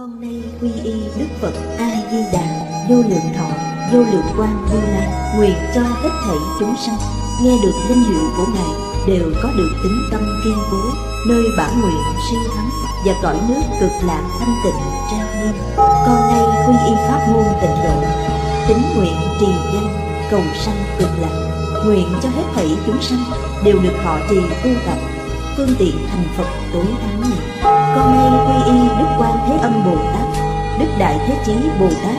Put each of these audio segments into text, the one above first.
Con nay quy y Đức Phật A Di Đà vô lượng thọ vô lượng quang Như Lai, nguyện cho hết thảy chúng sanh nghe được danh hiệu của ngài đều có được tính tâm kiên cố, nơi bản nguyện siêu thắng và cõi nước cực lạc thanh tịnh trang nghiêm. Con nay quy y pháp môn Tịnh Độ, tín nguyện trì danh cầu sanh cực lạc, nguyện cho hết thảy chúng sanh đều được họ trì tu tập, phương tiện thành Phật tối thắng này. Con nay quy y Đức Quan Thế Âm Bồ Tát, Đức Đại Thế Chí Bồ Tát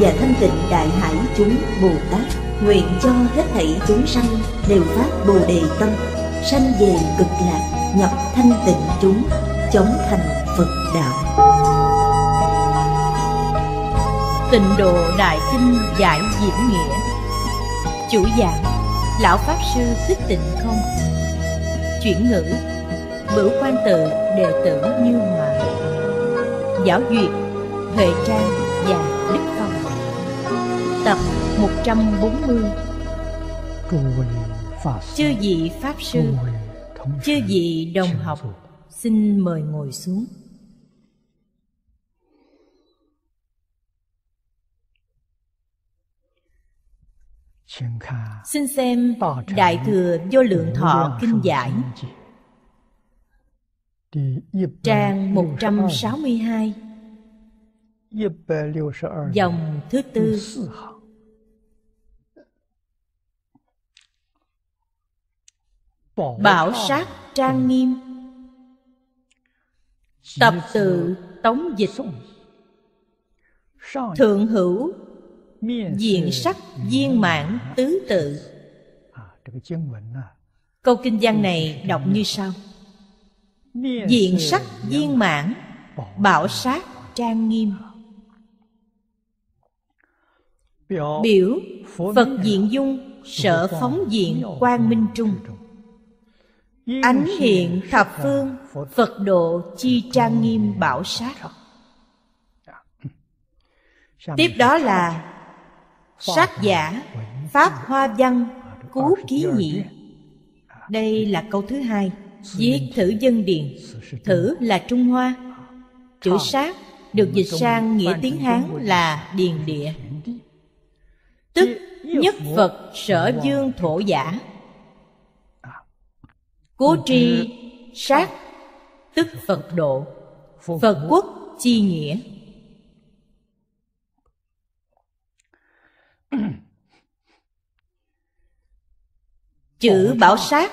và Thanh Tịnh Đại Hải chúng Bồ Tát, nguyện cho hết thảy chúng sanh đều phát Bồ Đề tâm, sanh về cực lạc, nhập thanh tịnh chúng, chóng thành Phật đạo. Tịnh Độ Đại Kinh giải diễn nghĩa. Chủ giảng Lão Pháp Sư Thích Tịnh Không. Chuyển ngữ Bửu Quan Tự đệ tử Như Hòa. Giáo duyệt Huệ Trang và Đức Phong. Tập 140. Chư vị Pháp Sư, chư vị đồng học, xin mời ngồi xuống. Xin xem Đại Thừa Vô Lượng Thọ Kinh Giải, trang 162, dòng thứ tư. Bảo sát trang nghiêm. Tập tự tống dịch. Thượng hữu diện sắc viên mãn tứ tự. Câu kinh văn này đọc như sau: diện sắc viên mãn, bảo sát trang nghiêm. Biểu Phật diện dung, sở phóng diện quang minh trung. Ánh hiện thập phương, Phật độ chi trang nghiêm bảo sát. Tiếp đó là sát giả pháp hoa văn Cú Ký Nhĩ. Đây là câu thứ hai. Viết thử dân điền, thử là Trung Hoa, chữ sát được dịch sang nghĩa tiếng Hán là điền địa, tức nhất Phật sở dương thổ giả. Cố tri sát tức Phật độ, Phật quốc chi nghĩa. Chữ bảo sát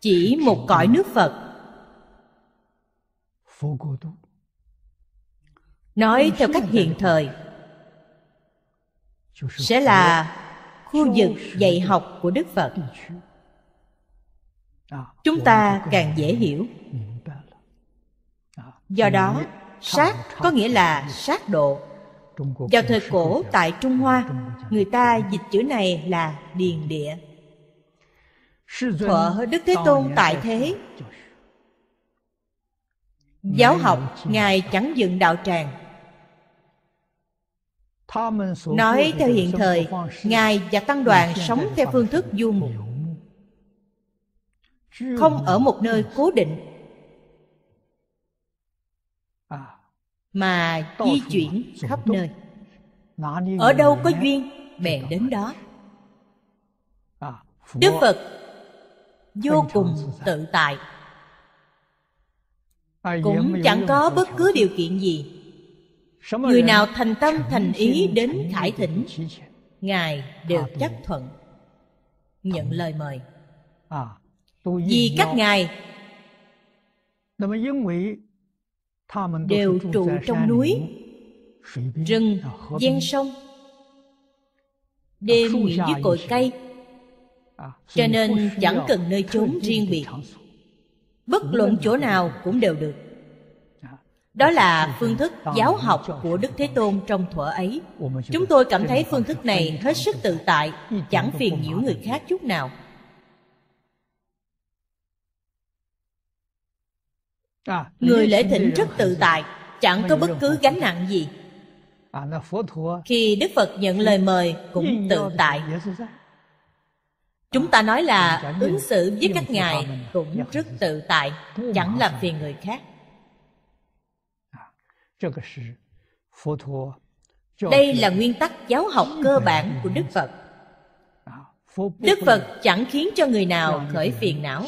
chỉ một cõi nước Phật. Nói theo cách hiện thời sẽ là khu vực dạy học của Đức Phật. Chúng ta càng dễ hiểu. Do đó, sát có nghĩa là sát độ. Vào thời cổ tại Trung Hoa, người ta dịch chữ này là điền địa. Thuở Đức Thế Tôn tại thế giáo học, ngài chẳng dựng đạo tràng. Nói theo hiện thời, ngài và tăng đoàn sống theo phương thức du mục, không ở một nơi cố định mà di chuyển khắp nơi. Ở đâu có duyên bèn đến đó. Đức Phật vô cùng tự tại, cũng chẳng có bất cứ điều kiện gì. Người nào thành tâm thành ý đến khải thỉnh, ngài đều chấp thuận nhận lời mời. Vì các ngài đều trụ trong núi, rừng, ven sông, đêm nghỉ dưới cội cây, cho nên chẳng cần nơi trốn riêng biệt. Bất luận chỗ nào cũng đều được. Đó là phương thức giáo học của Đức Thế Tôn trong thuở ấy. Chúng tôi cảm thấy phương thức này hết sức tự tại, chẳng phiền nhiễu người khác chút nào. Người lễ thỉnh rất tự tại, chẳng có bất cứ gánh nặng gì. Khi Đức Phật nhận lời mời cũng tự tại. Chúng ta nói là ứng xử với các ngài cũng rất tự tại, chẳng làm phiền người khác. Đây là nguyên tắc giáo học cơ bản của Đức Phật. Đức Phật chẳng khiến cho người nào khởi phiền não.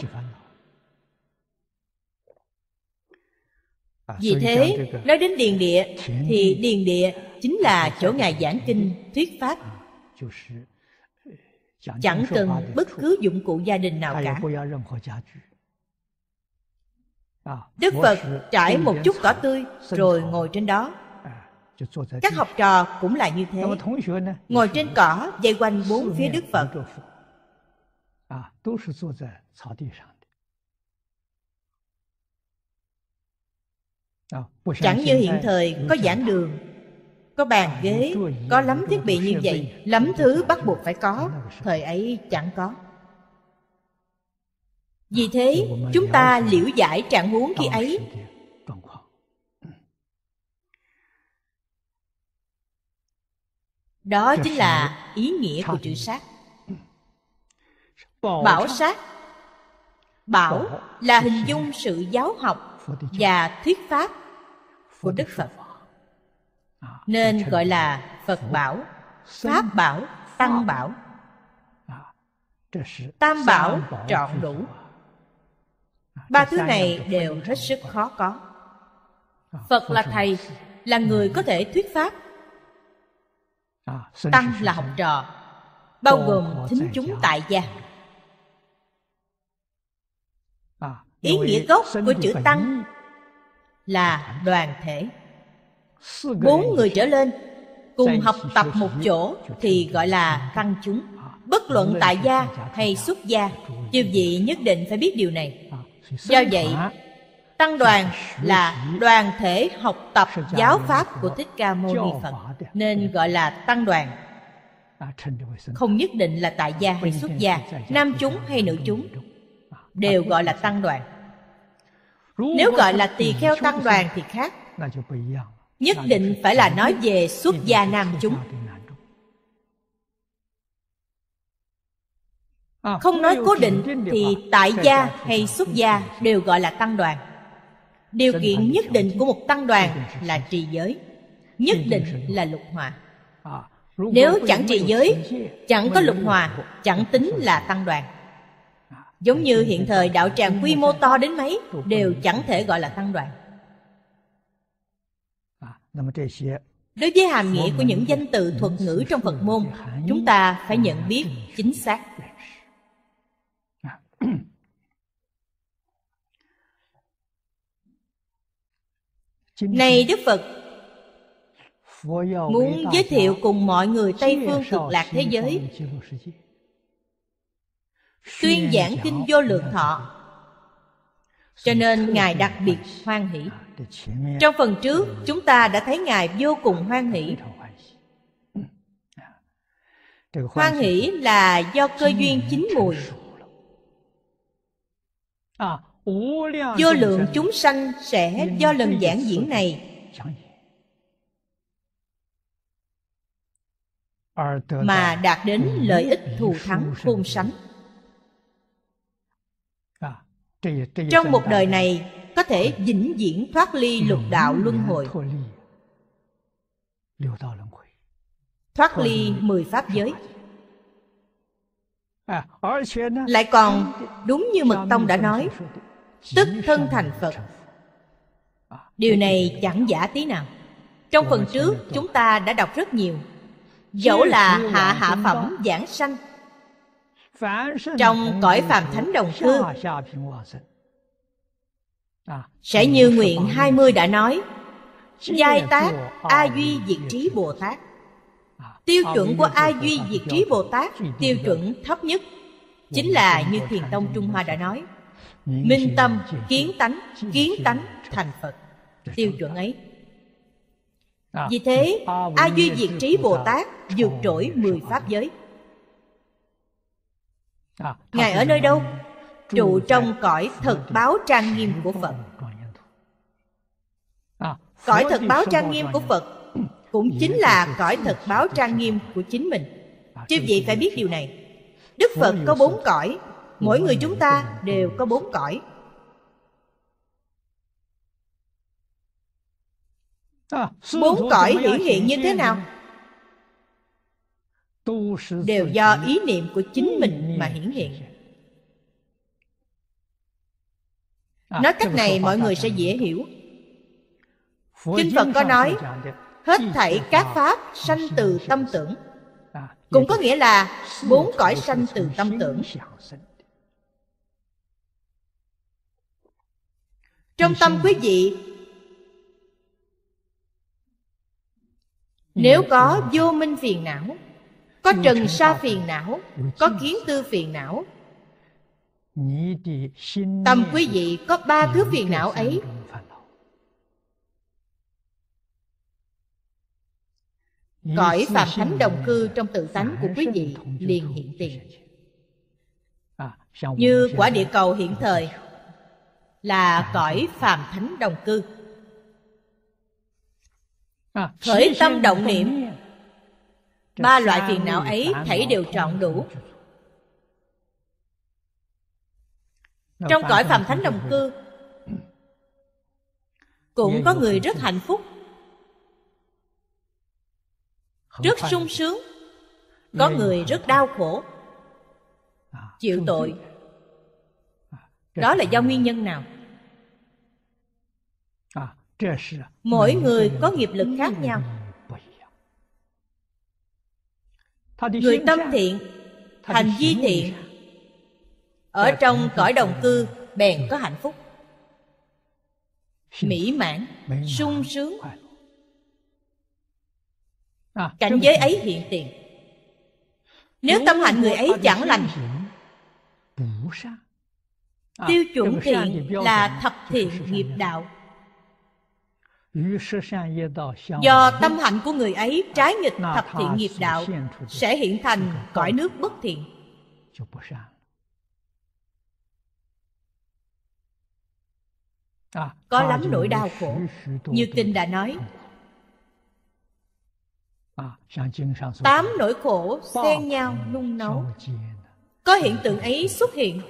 Vì thế, nói đến điền địa, thì điền địa chính là chỗ Ngài giảng kinh, thuyết pháp. Chẳng cần bất cứ dụng cụ gia đình nào cả. Đức Phật trải một chút cỏ tươi rồi ngồi trên đó. Các học trò cũng là như thế, ngồi trên cỏ vây quanh bốn phía Đức Phật. Chẳng như hiện thời có giảng đường, có bàn ghế, có lắm thiết bị như vậy, lắm thứ bắt buộc phải có. Thời ấy chẳng có. Vì thế, chúng ta liễu giải trạng huống khi ấy. Đó chính là ý nghĩa của chữ sát. Bảo sát. Bảo là hình dung sự giáo học và thuyết pháp của Đức Phật, nên gọi là Phật bảo, Pháp bảo, Tăng bảo. Tam bảo trọn đủ. Ba thứ này đều hết sức khó có. Phật là thầy, là người có thể thuyết pháp. Tăng là học trò, bao gồm thính chúng tại gia. Ý nghĩa gốc của chữ tăng là đoàn thể. Bốn người trở lên cùng học tập một chỗ thì gọi là tăng chúng. Bất luận tại gia hay xuất gia, chư vị nhất định phải biết điều này. Do vậy, tăng đoàn là đoàn thể học tập giáo pháp của Thích Ca Mâu Ni Phật, nên gọi là tăng đoàn. Không nhất định là tại gia hay xuất gia, nam chúng hay nữ chúng, đều gọi là tăng đoàn. Nếu gọi là tỳ kheo tăng đoàn thì khác, nhất định phải là nói về xuất gia nam chúng. Không nói cố định thì tại gia hay xuất gia đều gọi là tăng đoàn. Điều kiện nhất định của một tăng đoàn là trì giới, nhất định là lục hòa. Nếu chẳng trì giới, chẳng có lục hòa, chẳng tính là tăng đoàn. Giống như hiện thời đạo tràng quy mô to đến mấy đều chẳng thể gọi là tăng đoàn. Đối với hàm nghĩa của những danh từ thuật ngữ trong Phật môn, chúng ta phải nhận biết chính xác. Này Đức Phật, muốn giới thiệu cùng mọi người Tây phương cực lạc thế giới tuyên giảng kinh Vô Lượng Thọ, cho nên Ngài đặc biệt hoan hỷ. Trong phần trước chúng ta đã thấy Ngài vô cùng hoan hỷ. Hoan hỷ là do cơ duyên chín mùi. Vô lượng chúng sanh sẽ do lần giảng diễn này mà đạt đến lợi ích thù thắng khôn sánh. Trong một đời này có thể vĩnh viễn thoát ly lục đạo luân hồi, thoát ly 10 pháp giới, lại còn đúng như Mật Tông đã nói, tức thân thành Phật. Điều này chẳng giả tí nào. Trong phần trước chúng ta đã đọc rất nhiều. Dẫu là hạ hạ phẩm giảng sanh, trong cõi phàm thánh đồng cư sẽ như nguyện 20 đã nói: giai tác A Duy Diệt Trí Bồ Tát. Tiêu chuẩn của A Duy Diệt Trí Bồ Tát, tiêu chuẩn thấp nhất, chính là như Thiền Tông Trung Hoa đã nói: minh tâm, kiến tánh thành Phật. Tiêu chuẩn ấy. Vì thế, A Duy Diệt Trí Bồ Tát vượt trội 10 pháp giới. Ngài ở nơi đâu? Trụ trong cõi thật báo trang nghiêm của Phật. Cõi thật báo trang nghiêm của Phật cũng chính là cõi thật báo trang nghiêm của chính mình. Chư vị phải biết điều này. Đức Phật có 4 cõi, mỗi người chúng ta đều có 4 cõi. Bốn cõi hiển hiện như thế nào? Đều do ý niệm của chính mình mà hiển hiện. Nói cách này mọi người sẽ dễ hiểu. Kinh Phật có nói hết thảy các pháp sanh từ tâm tưởng, cũng có nghĩa là bốn cõi sanh từ tâm tưởng. Trong tâm quý vị nếu có vô minh phiền não, có trần sa phiền não, có kiến tư phiền não, tâm quý vị có ba thứ phiền não ấy, cõi Phạm Thánh đồng cư trong tự tánh của quý vị liền hiện tiền. Như quả địa cầu hiện thời là cõi Phạm Thánh đồng cư. Khởi tâm động niệm, ba loại phiền não ấy thảy đều trọn đủ. Trong cõi Phạm Thánh đồng cư cũng có người rất hạnh phúc, rất sung sướng, có người rất đau khổ, chịu tội. Đó là do nguyên nhân nào? Mỗi người có nghiệp lực khác nhau. Người tâm thiện, hành vi thiện, ở trong cõi đồng cư bèn có hạnh phúc, mỹ mãn, sung sướng. Cảnh giới ấy hiện tiền. Nếu tâm hạnh người ấy chẳng lành, tiêu chuẩn thiện là thập thiện nghiệp đạo. Do tâm hạnh của người ấy trái nghịch thập thiện nghiệp đạo, sẽ hiện thành cõi nước bất thiện. Có lắm nỗi đau khổ. Như Kinh đã nói, 8 nỗi khổ xen nhau nung nấu. Có hiện tượng ấy xuất hiện,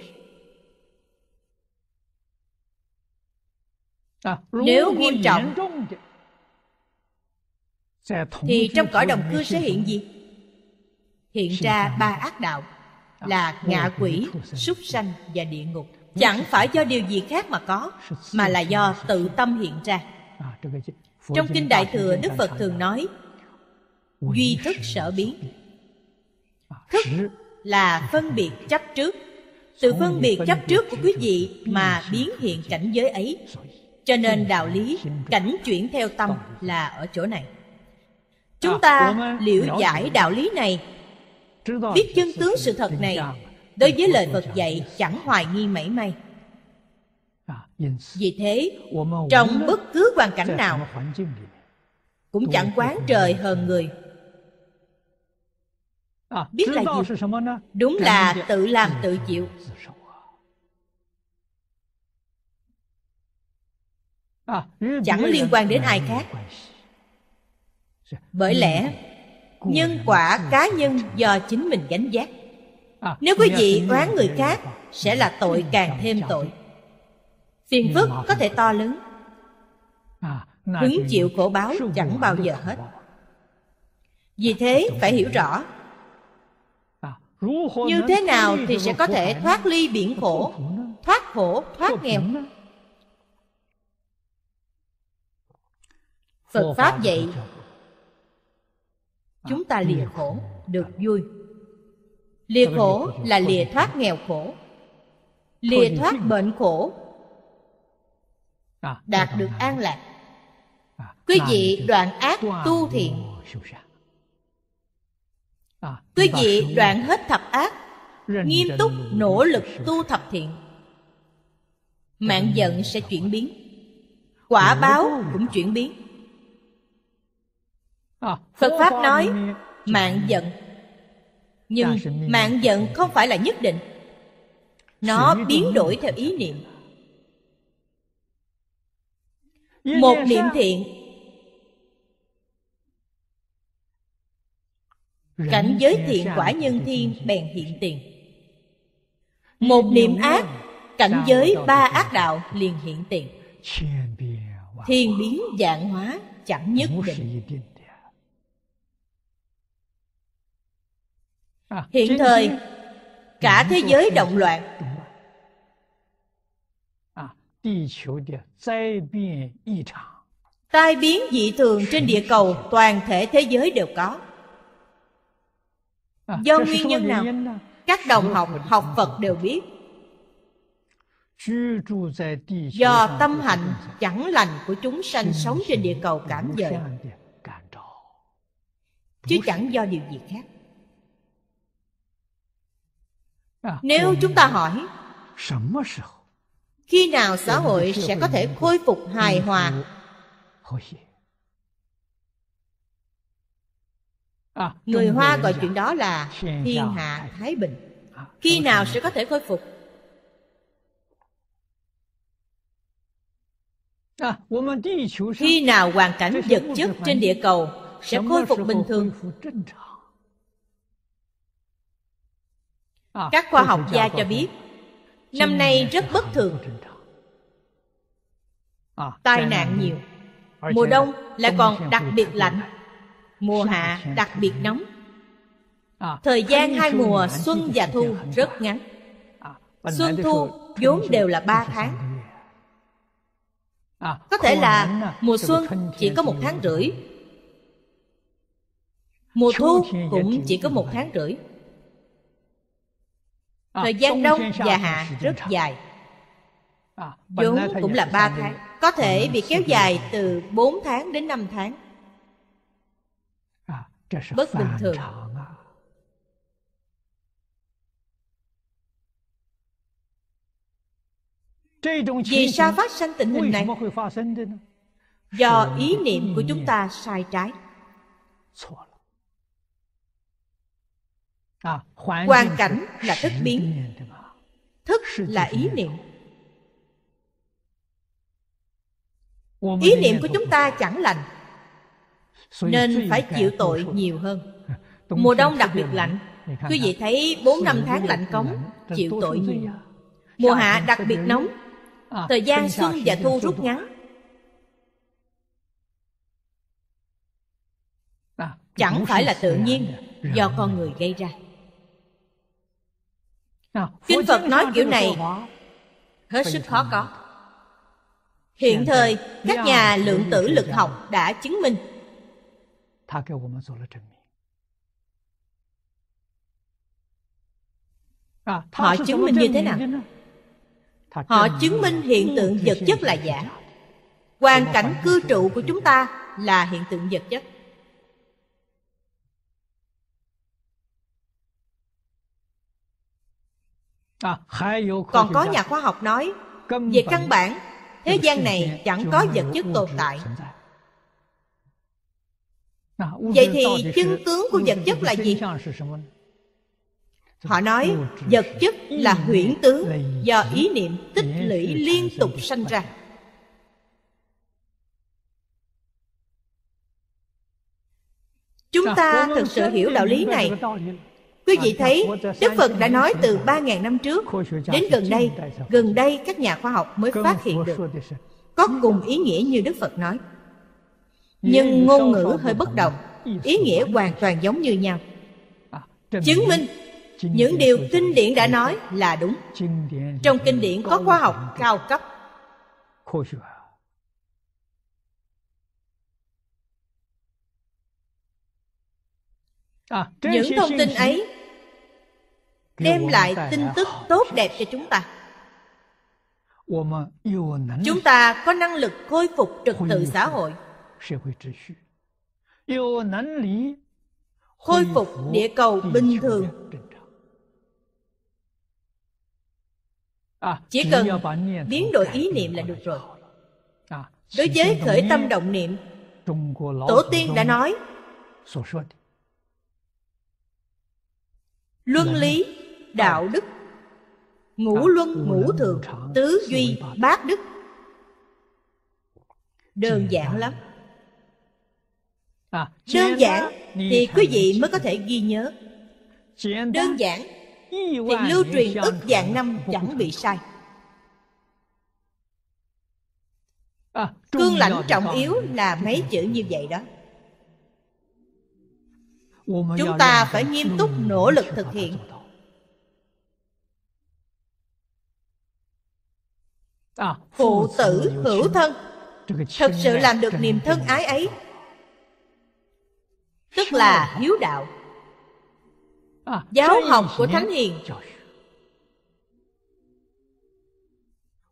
nếu nghiêm trọng thì trong cõi đồng cư sẽ hiện gì? Hiện ra ba ác đạo là ngạ quỷ, súc sanh và địa ngục. Chẳng phải do điều gì khác mà có, mà là do tự tâm hiện ra. Trong Kinh Đại Thừa, Đức Phật thường nói duy thức sở biến. Thức là phân biệt chấp trước. Từ phân biệt chấp trước của quý vị mà biến hiện cảnh giới ấy. Cho nên đạo lý cảnh chuyển theo tâm là ở chỗ này. Chúng ta liễu giải đạo lý này, biết chân tướng sự thật này, đối với lời Phật dạy chẳng hoài nghi mảy may. Vì thế, trong bất cứ hoàn cảnh nào cũng chẳng quán trời hờn người. Biết là gì? Đúng là tự làm tự chịu. Chẳng liên quan đến ai khác. Bởi lẽ nhân quả cá nhân do chính mình gánh vác. Nếu quý vị oán người khác sẽ là tội càng thêm tội, phiền phức có thể to lớn. Hứng chịu khổ báo chẳng bao giờ hết. Vì thế phải hiểu rõ như thế nào thì sẽ có thể thoát ly biển khổ, thoát khổ, thoát nghèo. Phật Pháp dạy chúng ta lìa khổ, được vui. Lìa khổ là lìa thoát nghèo khổ, lìa thoát bệnh khổ, đạt được an lạc. Quý vị đoạn ác tu thiện, quý vị đoạn hết thập ác, nghiêm túc nỗ lực tu thập thiện, mạng vận sẽ chuyển biến, quả báo cũng chuyển biến. Phật Pháp nói mạng vận, nhưng mạng vận không phải là nhất định. Nó biến đổi theo ý niệm. Một niệm thiện, cảnh giới thiện quả nhân thiên bèn hiện tiền. Một niệm ác, cảnh giới ba ác đạo liền hiện tiền. Thiên biến vạn hóa, chẳng nhất định. Hiện thời cả thế giới động loạn, tai biến dị thường trên địa cầu, toàn thể thế giới đều có. Do nguyên nhân nào? Các đồng học học Phật đều biết. Do tâm hạnh chẳng lành của chúng sanh sống trên địa cầu cảm dời, chứ chẳng do điều gì khác. Nếu chúng ta hỏi khi nào xã hội sẽ có thể khôi phục hài hòa, người Hoa gọi chuyện đó là thiên hạ thái bình. Khi nào sẽ có thể khôi phục? Khi nào hoàn cảnh vật chất trên địa cầu sẽ khôi phục bình thường? Các khoa học gia cho biết năm nay rất bất thường, tai nạn nhiều. Mùa đông lại còn đặc biệt lạnh, mùa hạ đặc biệt nóng. Thời gian hai mùa xuân và thu rất ngắn. Xuân thu vốn đều là 3 tháng. Có thể là mùa xuân chỉ có 1 tháng rưỡi, mùa thu cũng chỉ có 1 tháng rưỡi. Thời gian đông và hạ rất dài, vốn cũng là 3 tháng, có thể bị kéo dài từ 4 tháng đến 5 tháng. Bất bình thường. Vì sao phát sinh tình hình này? Do ý niệm của chúng ta sai trái. Hoàn cảnh là thức biến, thức là ý niệm. Ý niệm của chúng ta chẳng lành, nên phải chịu tội nhiều hơn. Mùa đông đặc biệt lạnh, quý vị thấy 4-5 tháng lạnh cống, chịu tội nhiều. Mùa hạ đặc biệt nóng, thời gian xuân và thu rút ngắn. Chẳng phải là tự nhiên, do con người gây ra. Kinh Phật nói kiểu này hết sức khó có. Hiện thời các nhà lượng tử lực học đã chứng minh. Họ chứng minh như thế nào? Họ chứng minh hiện tượng vật chất là giả, hoàn cảnh cư trụ của chúng ta là hiện tượng vật chất. Còn có nhà khoa học nói về căn bản thế gian này chẳng có vật chất tồn tại. Vậy thì chân tướng của vật chất là gì? Họ nói vật chất là huyễn tướng do ý niệm tích lũy liên tục sanh ra. Chúng ta thực sự hiểu đạo lý này. Quý vị thấy Đức Phật đã nói từ 3.000 năm trước đến gần đây các nhà khoa học mới phát hiện được, có cùng ý nghĩa như Đức Phật nói, nhưng ngôn ngữ hơi bất đồng, ý nghĩa hoàn toàn giống như nhau. Chứng minh những điều kinh điển đã nói là đúng. Trong kinh điển có khoa học cao cấp. Những thông tin ấy đem lại tin tức tốt đẹp cho chúng ta. Chúng ta có năng lực khôi phục trật tự xã hội, khôi phục địa cầu bình thường. Chỉ cần biến đổi ý niệm là được rồi. Đối với khởi tâm động niệm, tổ tiên đã nói luân lý, đạo đức, ngũ luân ngũ thường, tứ duy bát đức. Đơn giản lắm. Đơn giản thì quý vị mới có thể ghi nhớ. Đơn giản thì lưu truyền ức vạn năm chẳng bị sai. Cương lãnh trọng yếu là mấy chữ như vậy đó. Chúng ta phải nghiêm túc nỗ lực thực hiện. Phụ tử hữu thân, thực sự làm được niềm thân ái ấy, tức là hiếu đạo. Giáo học của Thánh Hiền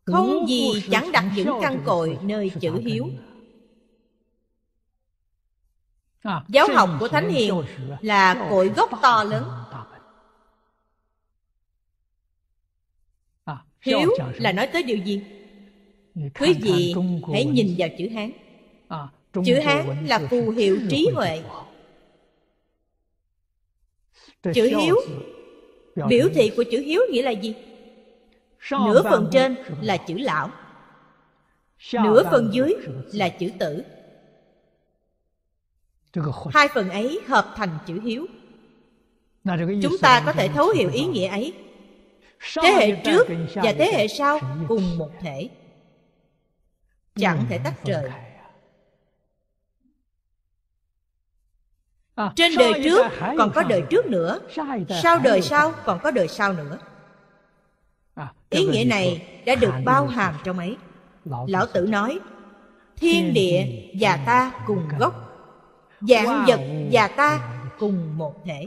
không gì chẳng đặt những căn cội nơi chữ hiếu. Giáo học của Thánh Hiền là cội gốc to lớn. Hiếu là nói tới điều gì? Quý vị hãy nhìn vào chữ Hán. Chữ Hán là phù hiệu trí huệ. Chữ hiếu, biểu thị của chữ hiếu nghĩa là gì? Nửa phần trên là chữ lão, nửa phần dưới là chữ tử. Hai phần ấy hợp thành chữ hiếu. Chúng ta có thể thấu hiểu ý nghĩa ấy. Thế hệ trước và thế hệ sau cùng một thể, chẳng thể tách rời. Trên đời trước còn có đời trước nữa, sau đời sau còn có đời sau nữa. Ý nghĩa này đã được bao hàm trong ấy. Lão Tử nói: thiên địa và ta cùng gốc, vạn vật và ta cùng một thể.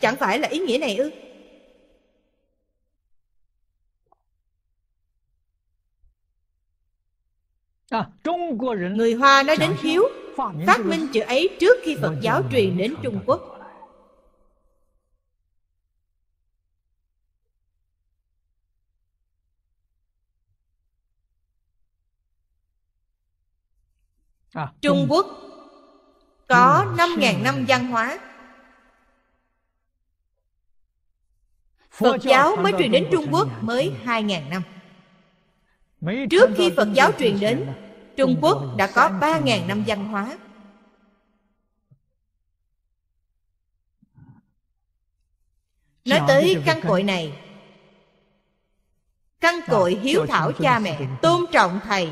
Chẳng phải là ý nghĩa này ư? Người Hoa nói đến hiếu, phát minh chữ ấy trước khi Phật giáo truyền đến Trung Quốc. Trung Quốc có 5.000 năm văn hóa, Phật giáo mới truyền đến Trung Quốc mới 2.000 năm. Trước khi Phật giáo truyền đến, Trung Quốc đã có 3.000 năm văn hóa. Nói tới căn cội này, căn cội hiếu thảo cha mẹ, tôn trọng thầy,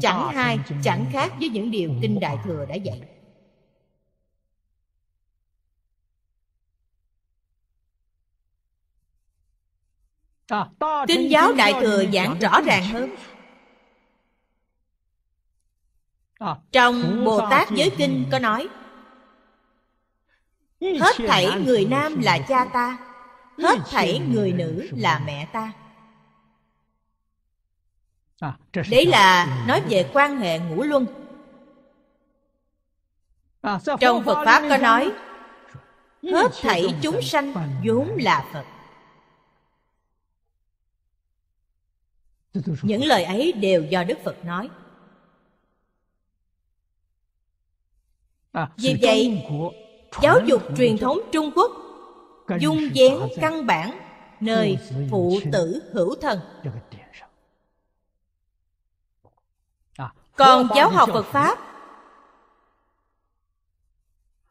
chẳng hai, chẳng khác với những điều Kinh Đại Thừa đã dạy. Kinh giáo Đại Thừa giảng rõ ràng hơn. Trong Bồ Tát Giới Kinh có nói: hết thảy người nam là cha ta, hết thảy người nữ là mẹ ta. Đấy là nói về quan hệ ngũ luân. Trong Phật Pháp có nói: hết thảy chúng sanh vốn là Phật. Những lời ấy đều do Đức Phật nói. Vì vậy, giáo dục truyền thống Trung Quốc dung vén căn bản nơi phụ tử hữu thân. Còn giáo học Phật Pháp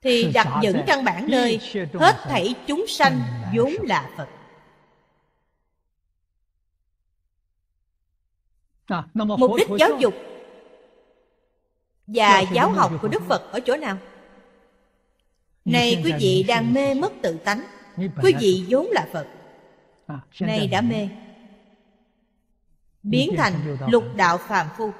thì đặt những căn bản nơi hết thảy chúng sanh vốn là Phật. Mục đích giáo dục và giáo học của Đức Phật ở chỗ nào? Này quý vị đang mê mất tự tánh. Quý vị vốn là Phật, nay đã mê, biến thành lục đạo phàm phu.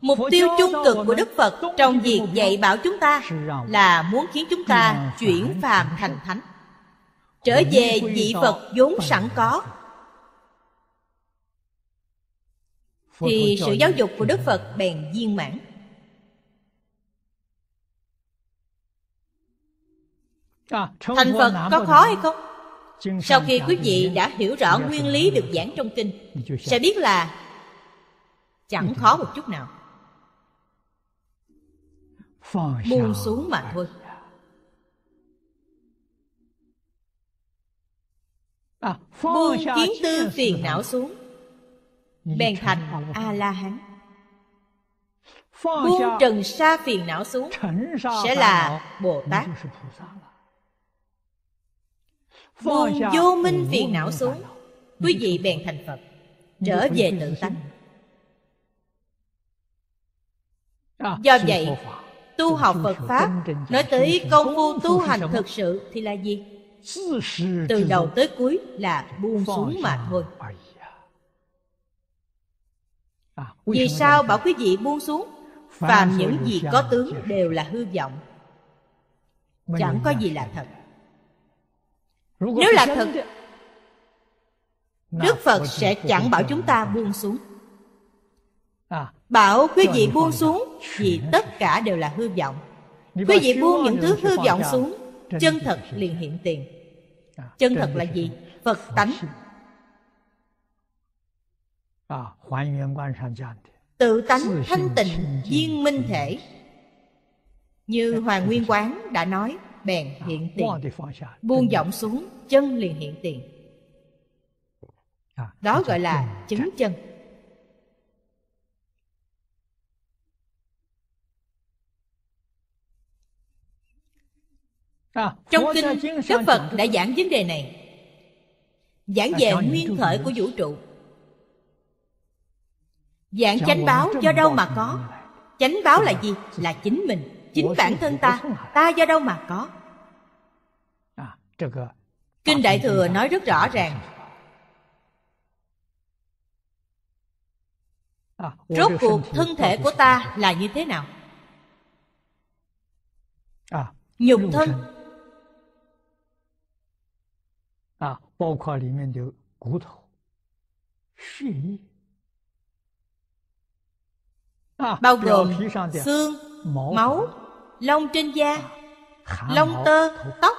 Mục tiêu chung cực của Đức Phật trong việc dạy bảo chúng ta là muốn khiến chúng ta chuyển phàm thành thánh, trở về vị Phật vốn sẵn có. Thì sự giáo dục của Đức Phật bèn viên mãn. Thành Phật có khó hay không? Sau khi quý vị đã hiểu rõ nguyên lý được giảng trong kinh, sẽ biết là chẳng khó một chút nào. Buông xuống mà thôi. Buông kiến tư phiền não xuống, bèn thành A-la-hán. Buông trần sa phiền não xuống, sẽ là Bồ Tát. Buông vô minh phiền não xuống, quý vị bèn thành Phật, trở về tự tánh. Do vậy, tu học Phật Pháp, nói tới công phu tu hành thực sự thì là gì? Từ đầu tới cuối là buông xuống mà thôi. Vì sao bảo quý vị buông xuống? Phàm những gì có tướng đều là hư vọng, chẳng có gì là thật. Nếu là thật, Đức Phật sẽ chẳng bảo chúng ta buông xuống. Bảo quý vị buông xuống vì tất cả đều là hư vọng. Quý vị buông những thứ hư vọng xuống, chân thật liền hiện tiền. Chân thật là gì? Phật tánh. Tự tánh thanh tịnh viên minh thể. Như Hoàng Nguyên Quán đã nói, bèn hiện tiền. Buông vọng xuống, chân liền hiện tiền. Đó gọi là chứng chân. Trong kinh, Đức Phật đã giảng vấn đề này, giảng về nguyên khởi của vũ trụ, giảng chánh báo do đâu mà có. Chánh báo là gì? Là chính mình, chính bản thân ta. Ta do đâu mà có? Kinh Đại Thừa nói rất rõ ràng. Rốt cuộc thân thể của ta là như thế nào? Nhục thân, bao gồm xương, máu, lông trên da, lông tơ, tóc,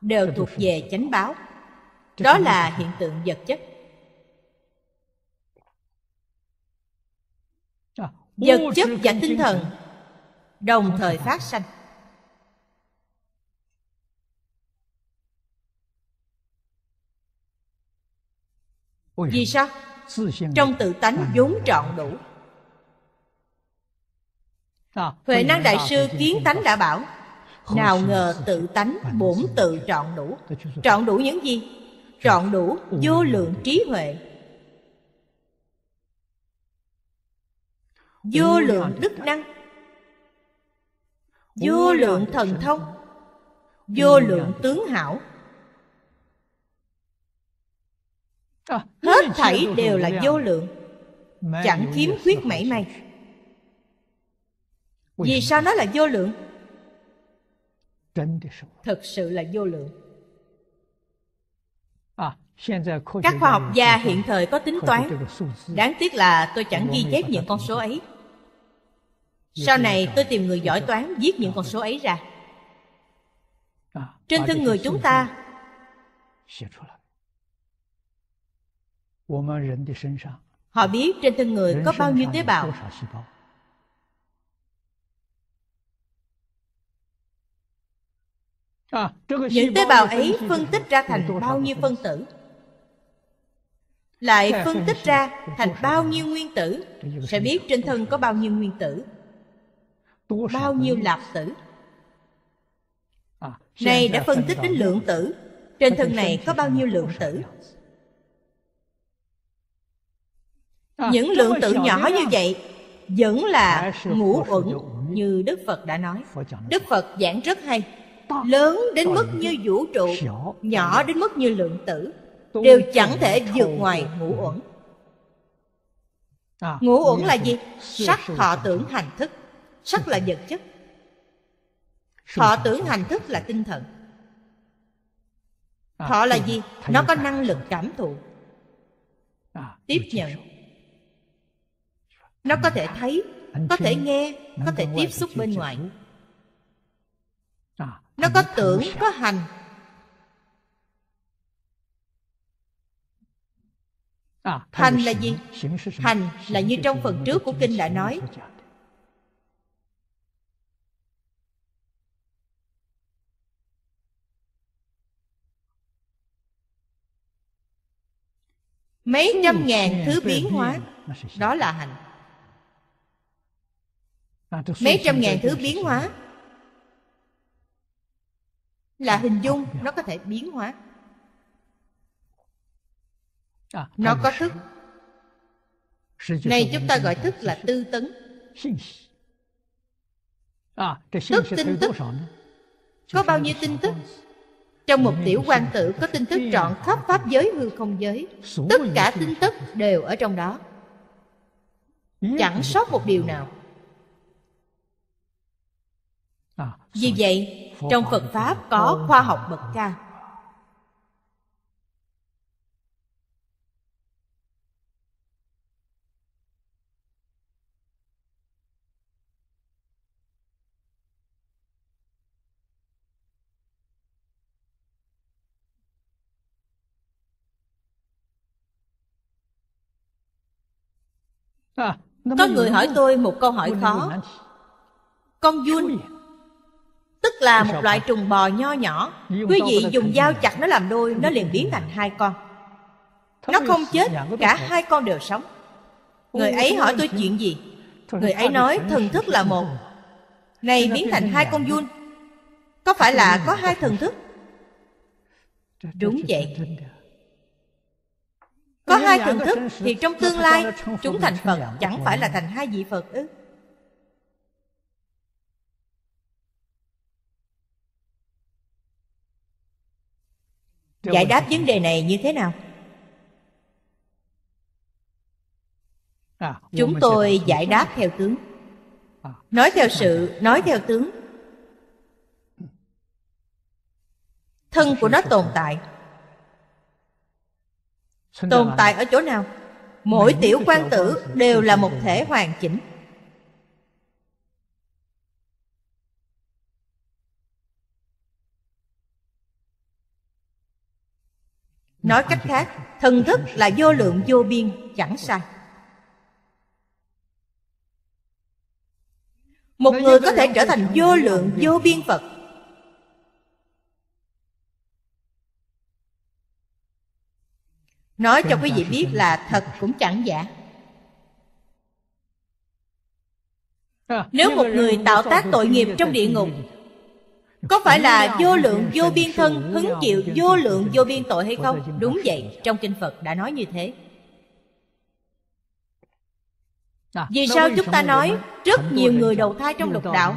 đều thuộc về chánh báo. Đó là hiện tượng vật chất. Vật chất và tinh thần đồng thời phát sanh. Vì sao? Trong tự tánh vốn trọn đủ. Huệ Năng Đại Sư Kiến Tánh đã bảo, nào ngờ tự tánh bổn tự trọn đủ. Trọn đủ những gì? Trọn đủ vô lượng trí huệ, vô lượng đức năng, vô lượng thần thông, vô lượng tướng hảo. Hết thảy đều là vô lượng, chẳng khiếm khuyết mảy may. Vì sao nó là vô lượng? Thật sự là vô lượng. Các khoa học gia hiện thời có tính toán. Đáng tiếc là tôi chẳng ghi chép những con số ấy. Sau này tôi tìm người giỏi toán viết những con số ấy ra. Trên thân người chúng ta, họ biết trên thân người có bao nhiêu tế bào. Những tế bào ấy phân tích ra thành bao nhiêu phân tử, lại phân tích ra thành bao nhiêu nguyên tử, sẽ biết trên thân có bao nhiêu nguyên tử, bao nhiêu lạp tử. Nay đã phân tích đến lượng tử, trên thân này có bao nhiêu lượng tử. Những lượng tử nhỏ như vậy vẫn là ngũ uẩn, như Đức Phật đã nói. Đức Phật giảng rất hay. Lớn đến mức như vũ trụ, nhỏ đến mức như lượng tử, đều chẳng thể vượt ngoài ngũ uẩn. Ngũ uẩn là gì? Sắc, thọ, tưởng, hành, thức. Sắc là vật chất, thọ, tưởng, hành, thức là tinh thần. Thọ là gì? Nó có năng lực cảm thụ, tiếp nhận. Nó có thể thấy, có thể nghe, có thể tiếp xúc bên ngoài. Nó có tưởng, có hành. Hành là gì? Hành là như trong phần trước của kinh đã nói, mấy trăm ngàn thứ biến hóa, đó là hành. Mấy trăm ngàn thứ biến hóa là hình dung, nó có thể biến hóa. Nó có thức. Này chúng ta gọi thức là tư tấn. Tức tin tức. Có bao nhiêu tin tức? Trong một tiểu quan tử có tin tức trọn khắp pháp giới hư không giới. Tất cả tin tức đều ở trong đó, chẳng sót một điều nào. Vì vậy, trong Phật Pháp có khoa học bậc cao. Có người hỏi tôi một câu hỏi khó. Con giun, tức là một loại trùng bò nho nhỏ, quý vị dùng dao chặt nó làm đôi, nó liền biến thành hai con. Nó không chết, cả hai con đều sống. Người ấy hỏi tôi chuyện gì? Người ấy nói thần thức là một, này biến thành hai con giun, có phải là có hai thần thức? Đúng vậy, có hai thần thức thì trong tương lai chúng thành Phật, chẳng phải là thành hai vị Phật ư? Giải đáp vấn đề này như thế nào? Chúng tôi giải đáp theo tướng, nói theo sự, nói theo tướng. Thân của nó tồn tại. Tồn tại ở chỗ nào? Mỗi tiểu quan tử đều là một thể hoàn chỉnh. Nói cách khác, thần thức là vô lượng vô biên, chẳng sai. Một người có thể trở thành vô lượng vô biên Phật. Nói cho quý vị biết là thật cũng chẳng giả. Nếu một người tạo tác tội nghiệp trong địa ngục, có phải là vô lượng vô biên thân hứng chịu vô lượng vô biên tội hay không? Đúng vậy, trong kinh Phật đã nói như thế. Vì sao chúng ta nói rất nhiều người đầu thai trong lục đạo?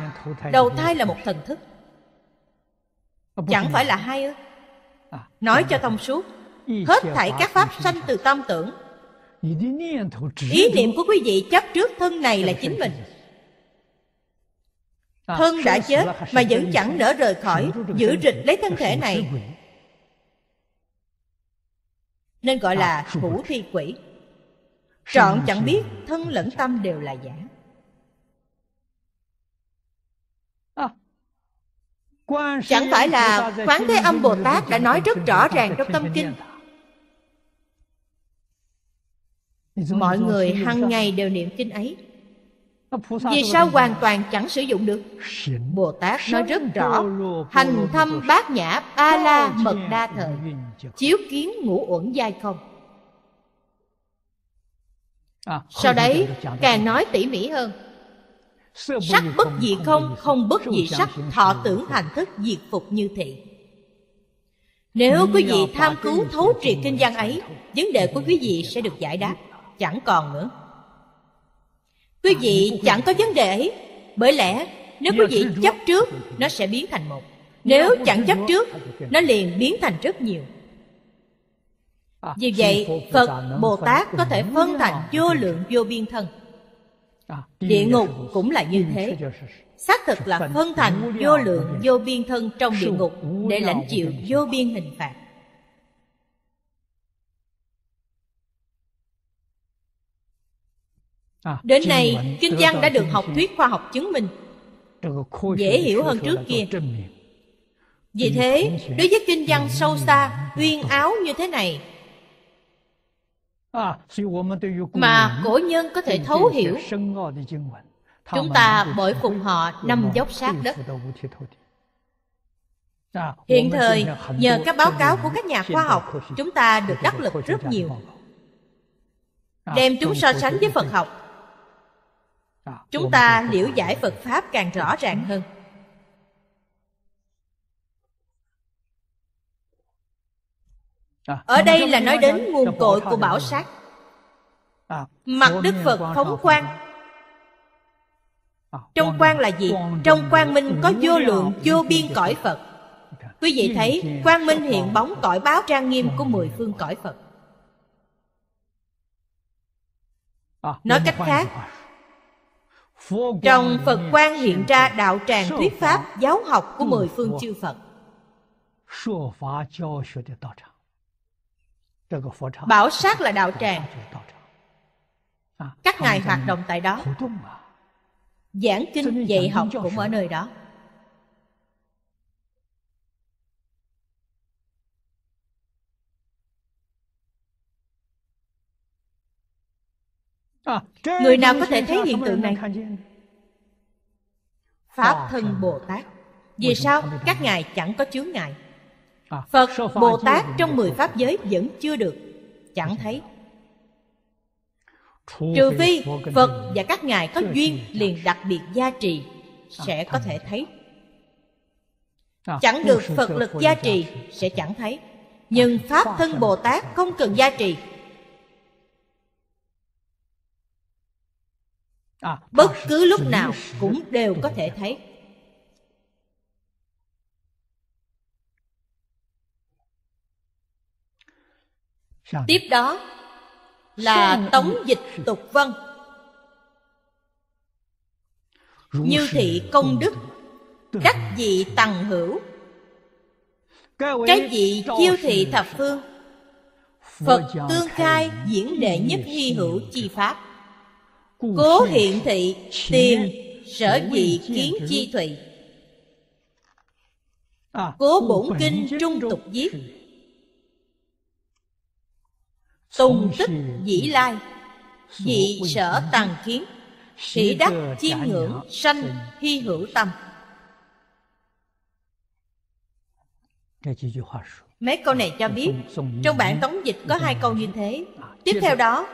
Đầu thai là một thần thức, chẳng phải là hai ư? Nói cho thông suốt, hết thảy các pháp sanh từ tâm tưởng. Ý niệm của quý vị chấp trước thân này là chính mình. Thân đã chết mà vẫn chẳng nỡ rời khỏi, giữ rịch lấy thân thể này, nên gọi là hữu thi quỷ. Trọn chẳng biết thân lẫn tâm đều là giả. Chẳng phải là Quán Thế Âm Bồ Tát đã nói rất rõ ràng trong Tâm Kinh. Mọi người hằng ngày đều niệm kinh ấy, vì sao hoàn toàn chẳng sử dụng được? Bồ Tát nói rất rõ: hành thâm bát nhã ba la mật đa thời, chiếu kiến ngũ uẩn giai không. Sau đấy càng nói tỉ mỉ hơn: sắc bất dị không, không bất dị sắc, thọ tưởng hành thức, diệt phục như thị. Nếu quý vị tham cứu thấu triệt kinh văn ấy, vấn đề của quý vị sẽ được giải đáp, chẳng còn nữa. Quý vị chẳng có vấn đề ấy, bởi lẽ nếu quý vị chấp trước, nó sẽ biến thành một. Nếu chẳng chấp trước, nó liền biến thành rất nhiều. Vì vậy, Phật, Bồ Tát có thể phân thành vô lượng vô biên thân. Địa ngục cũng là như thế. Xác thực là phân thành vô lượng vô biên thân trong địa ngục, để lãnh chịu vô biên hình phạt. Đến nay, kinh văn đã được học thuyết khoa học chứng minh, dễ hiểu hơn trước kia. Vì thế, đối với kinh văn sâu xa, uyên áo như thế này, mà cổ nhân có thể thấu hiểu, chúng ta bội phục họ năm dốc sát đất. Hiện thời, nhờ các báo cáo của các nhà khoa học, chúng ta được đắc lực rất nhiều, đem chúng so sánh với Phật học. Chúng ta liễu giải Phật Pháp càng rõ ràng hơn. Ở đây là nói đến nguồn cội của bảo sát. Mặt Đức Phật phóng quang, Trong quang là gì? Trong quang minh có vô lượng, vô biên cõi Phật. Quý vị thấy, quang minh hiện bóng cõi báo trang nghiêm của mười phương cõi Phật. Nói cách khác, trong Phật quang hiện ra đạo tràng thuyết pháp, giáo học của mười phương chư Phật. Bảo sát là đạo tràng, các ngài hoạt động tại đó, giảng kinh dạy học cũng ở nơi đó. Người nào có thể thấy hiện tượng này? Pháp thân Bồ Tát. Vì sao? Các ngài chẳng có chướng ngại. Phật, Bồ Tát trong 10 pháp giới vẫn chưa được, chẳng thấy. Trừ phi Phật và các ngài có duyên liền đặc biệt gia trì, sẽ có thể thấy. Chẳng được Phật lực gia trì sẽ chẳng thấy. Nhưng pháp thân Bồ Tát không cần gia trì. Bất cứ lúc nào cũng đều có thể thấy. Tiếp đó là tống dịch tục văn. Như thị công đức, các vị tằng hữu, cái vị chiêu thị thập phương, Phật tương khai diễn đệ nhất hy hữu chi pháp. Cố hiện thị tiền sở dị kiến chi thụy. Cố bổn kinh trung tục viết, tùng tích dĩ lai, dị sở tàng kiến, thị đắc chiêm ngưỡng sanh hy hữu tâm. Mấy câu này cho biết trong bản tống dịch có 2 câu như thế. Tiếp theo đó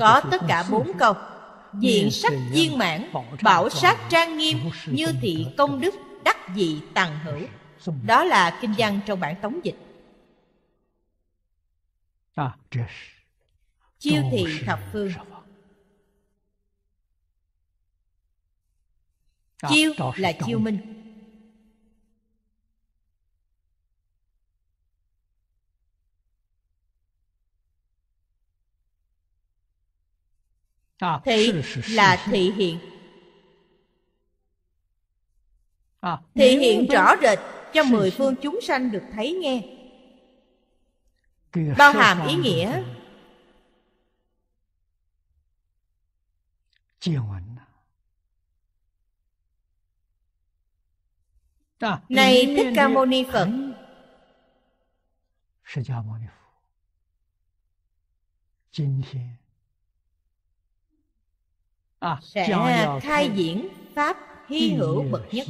có tất cả 4 câu: diện sắc viên mãn, bảo sát trang nghiêm, như thị công đức, đắc dị tàng hữu. Đó là kinh văn trong bản tống dịch. Chiêu thị thập phương. Chiêu là chiêu minh. Thị là thị hiện. Thị hiện rõ rệt cho mười phương chúng sanh được thấy nghe, bao hàm ý nghĩa này. Thích Ca Mâu Ni Phật sẽ khai diễn pháp hy hữu bậc nhất.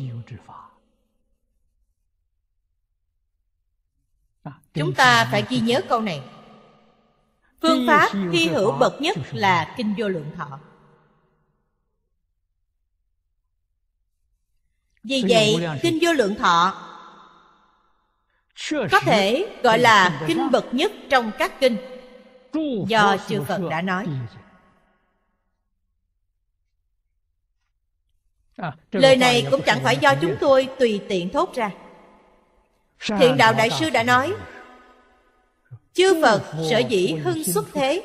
Chúng ta phải ghi nhớ câu này. Phương pháp hy hữu bậc nhất là Kinh Vô Lượng Thọ. Vì vậy, Kinh Vô Lượng Thọ có thể gọi là kinh bậc nhất trong các kinh do chư Phật đã nói. Lời này cũng chẳng phải do chúng tôi tùy tiện thốt ra. Thiện Đạo Đại Sư đã nói, chư Phật sở dĩ hưng xuất thế,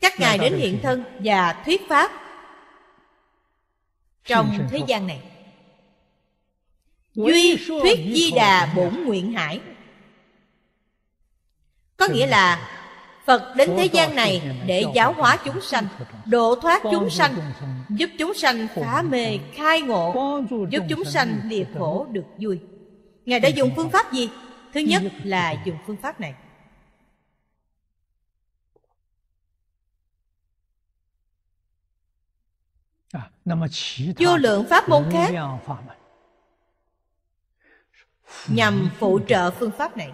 các ngài đến hiện thân và thuyết pháp trong thế gian này. Duy thuyết Di Đà bổn nguyện hải, có nghĩa là Phật đến thế gian này để giáo hóa chúng sanh, độ thoát chúng sanh, giúp chúng sanh phá mê khai ngộ, giúp chúng sanh lìa khổ được vui. Ngài đã dùng phương pháp gì? Thứ nhất là dùng phương pháp này. Vô lượng pháp môn khác nhằm phụ trợ phương pháp này.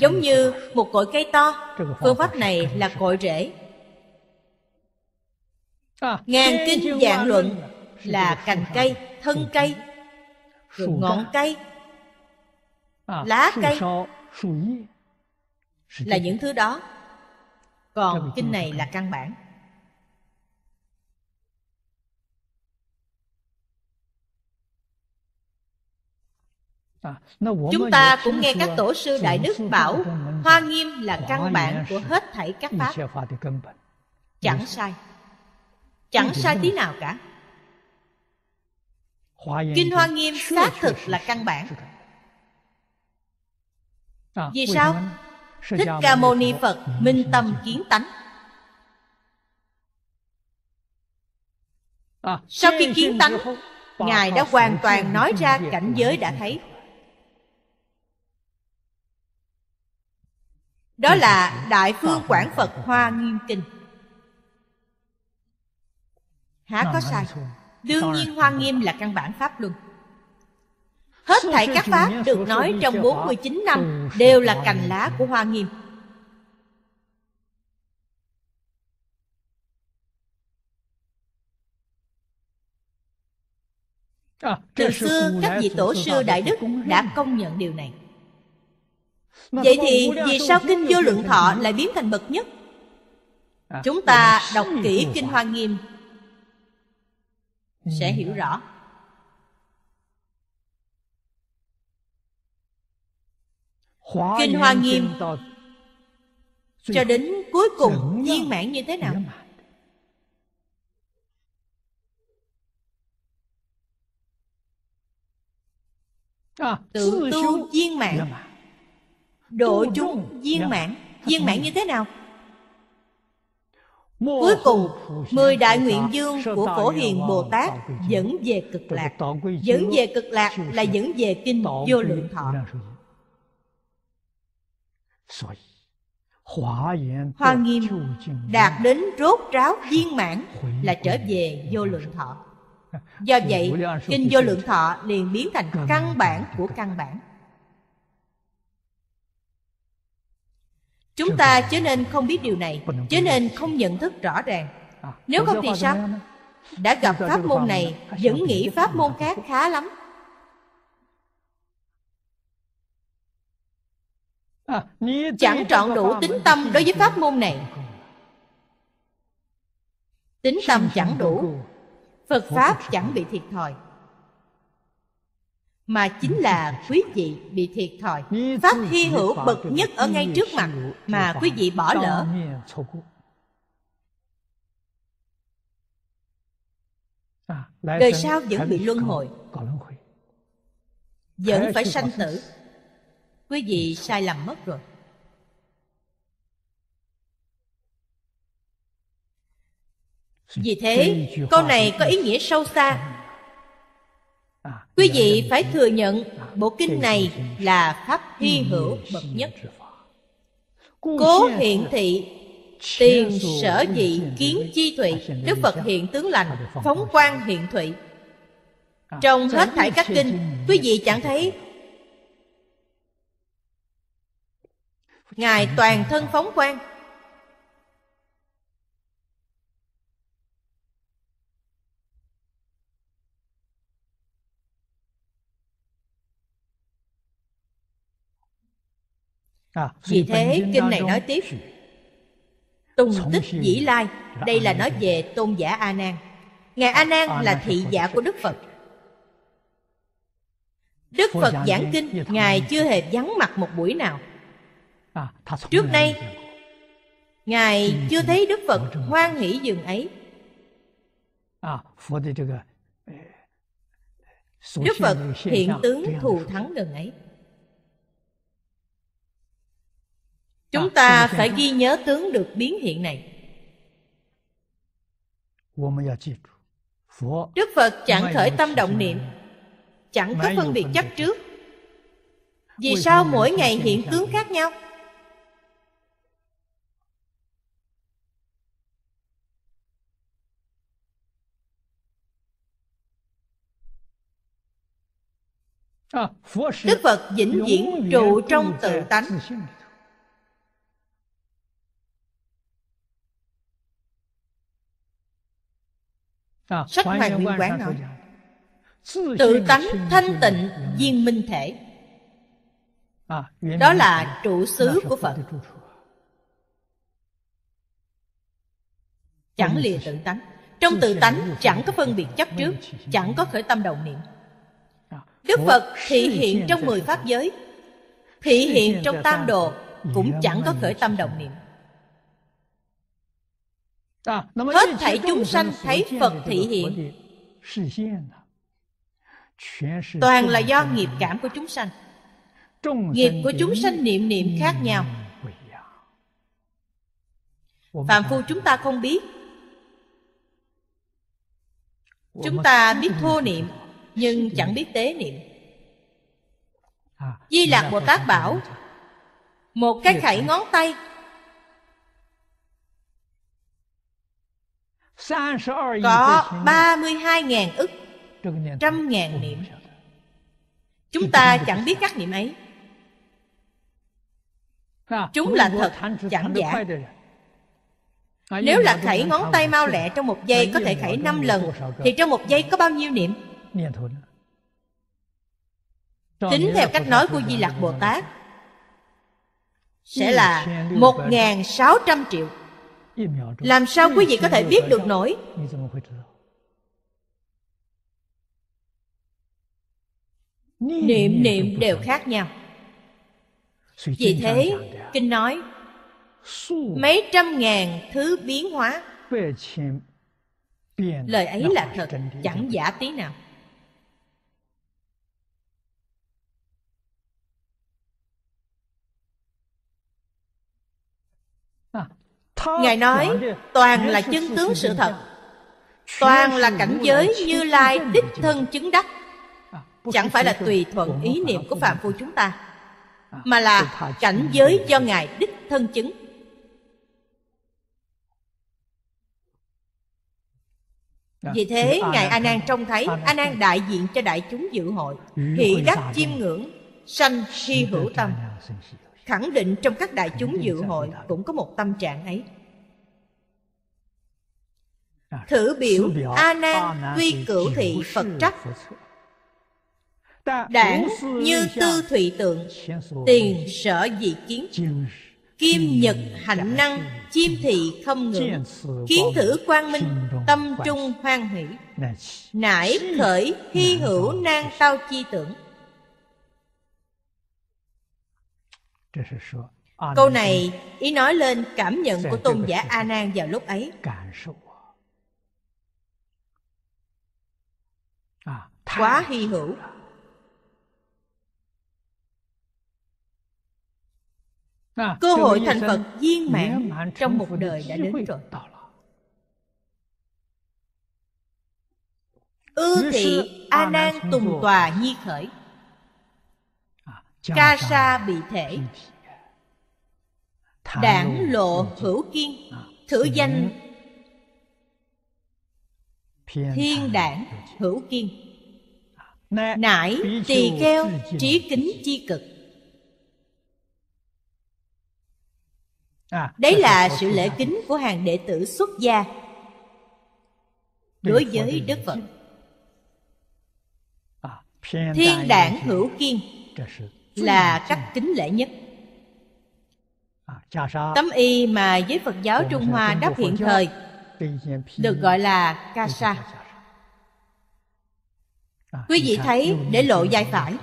Giống như một cội cây to, phương pháp này là cội rễ. Ngàn kinh vạn luận là cành cây, thân cây, ngọn cây, lá cây, là những thứ đó. Còn kinh này là căn bản. Chúng ta cũng nghe các tổ sư đại đức bảo Hoa Nghiêm là căn bản của hết thảy các pháp. Chẳng sai. Chẳng sai tí nào cả. Kinh Hoa Nghiêm xác thực là căn bản. Vì sao? Thích Ca Mâu Ni Phật minh tâm kiến tánh. Sau khi kiến tánh, Ngài đã hoàn toàn nói ra cảnh giới đã thấy. Đó là Đại Phương Quảng Phật Hoa Nghiêm Kinh. Há có sai? Đương nhiên Hoa Nghiêm là căn bản pháp luân. Hết thảy các pháp được nói trong 49 năm đều là cành lá của Hoa Nghiêm. Từ xưa các vị tổ sư đại đức đã công nhận điều này. Vậy thì vì sao Kinh Vô Lượng Thọ lại biến thành bậc nhất? Chúng ta đọc kỹ Kinh Hoa Nghiêm sẽ hiểu rõ. Kinh Hoa Nghiêm cho đến cuối cùng viên mãn như thế nào? Tự tu viên mãn, độ chúng viên mãn. Viên mãn như thế nào? Cuối cùng 10 đại nguyện dương của Phổ Hiền Bồ Tát dẫn về cực lạc. Dẫn về cực lạc là dẫn về Kinh Vô Lượng Thọ. Hoa Nghiêm đạt đến rốt ráo viên mãn là trở về Vô Lượng Thọ. Do vậy Kinh Vô Lượng Thọ liền biến thành căn bản của căn bản. Chúng ta chớ nên không biết điều này, chớ nên không nhận thức rõ ràng. Nếu không thì sao? Đã gặp pháp môn này vẫn nghĩ pháp môn khác khá lắm. Chẳng trọn đủ tính tâm đối với pháp môn này. Tính tâm chẳng đủ, Phật pháp chẳng bị thiệt thòi, mà chính là quý vị bị thiệt thòi. Pháp hy hữu bậc nhất ở ngay trước mặt mà quý vị bỏ lỡ. Đời sau vẫn bị luân hồi, vẫn phải sanh tử. Quý vị sai lầm mất rồi. Vì thế, câu này có ý nghĩa sâu xa. Quý vị phải thừa nhận bộ kinh này là pháp hy hữu bậc nhất. Cố hiện thị tiền sở dị kiến chi thụy, Đức Phật hiện tướng lành, phóng quang hiện thụy. Trong hết thảy các kinh, quý vị chẳng thấy Ngài toàn thân phóng quang. Vì thế kinh này nói tiếp tùng tích dĩ lai. Đây là nói về tôn giả A Nan. Ngài A Nan là thị giả của Đức Phật. Đức Phật giảng kinh, Ngài chưa hề vắng mặt một buổi nào. Trước nay Ngài chưa thấy Đức Phật hoan hỷ dường ấy. Đức Phật hiện tướng thù thắng gần ấy. Chúng ta phải ghi nhớ tướng được biến hiện này. Đức Phật chẳng khởi tâm động niệm, chẳng có phân biệt chấp trước. Vì sao mỗi ngày hiện tướng khác nhau? Đức Phật vĩnh viễn trụ trong tự tánh. Sách Hoài Nguyên Quán nói tự tánh thanh tịnh viên minh thể. Đó là trụ xứ của Phật. Chẳng lìa tự tánh. Trong tự tánh chẳng có phân biệt chấp trước, chẳng có khởi tâm động niệm. Đức Phật thị hiện trong 10 pháp giới, thị hiện trong tam đồ, cũng chẳng có khởi tâm động niệm. Hết thảy chúng sanh thấy Phật thị hiện toàn là do nghiệp cảm của chúng sanh. Nghiệp của chúng sanh niệm niệm khác nhau. Phàm phu chúng ta không biết. Chúng ta biết thô niệm, nhưng chẳng biết tế niệm. Di Lạc Bồ Tát bảo, một cái khẩy ngón tay, 32 có 32.000 ức, 100.000 niệm. Chúng ta chẳng biết các niệm ấy. Chúng là thật, chẳng giả. Nếu là khẩy ngón tay mau lẹ, trong một giây có thể khẩy 5 lần, thì trong một giây có bao nhiêu niệm? Tính theo cách nói của Di Lặc Bồ Tát sẽ là 1.600 triệu. Làm sao quý vị có thể biết được nổi? Niệm niệm đều khác nhau. Vì thế, Kinh nói mấy trăm ngàn thứ biến hóa. Lời ấy là thật, chẳng giả tí nào. Ngài nói toàn là chân tướng sự thật, toàn là cảnh giới Như Lai đích thân chứng đắc. Chẳng phải là tùy thuận ý niệm của phàm phu chúng ta, mà là cảnh giới do Ngài đích thân chứng. Vì thế Ngài A Nan trông thấy, A Nan đại diện cho đại chúng dự hội, hỷ đắc chiêm ngưỡng, sanh hy hữu tâm. Khẳng định trong các đại chúng dự hội cũng có một tâm trạng ấy. Thử biểu A Nan tuy cửu thị Phật trắc, đảng như tư thụy tượng, tiền sở dị kiến. Kim nhật hạnh năng, chiêm thị không ngưỡng. Kiến thử quang minh, tâm trung hoan hỷ. Nải khởi hy hữu nan tao chi tưởng. Câu này ý nói lên cảm nhận của tôn giả A Nan vào lúc ấy. Quá hy hữu. Cơ hội thành Phật viên mãn trong một đời đã đến rồi. Ư thị A Nan tùng tòa nhi khởi, ca sa bị thể. Đảng lộ hữu kiên, thử danh thiên đảng hữu kiên. Nải tỳ kheo trí kính chi cực. Đấy là sự lễ kính của hàng đệ tử xuất gia đối với Đức Phật. Thiên đảng hữu kiên là cách kính lễ nhất. Tấm y mà với Phật giáo Trung Hoa đắp hiện thời được gọi là ca sa. Quý vị thấy, để lộ vai phải.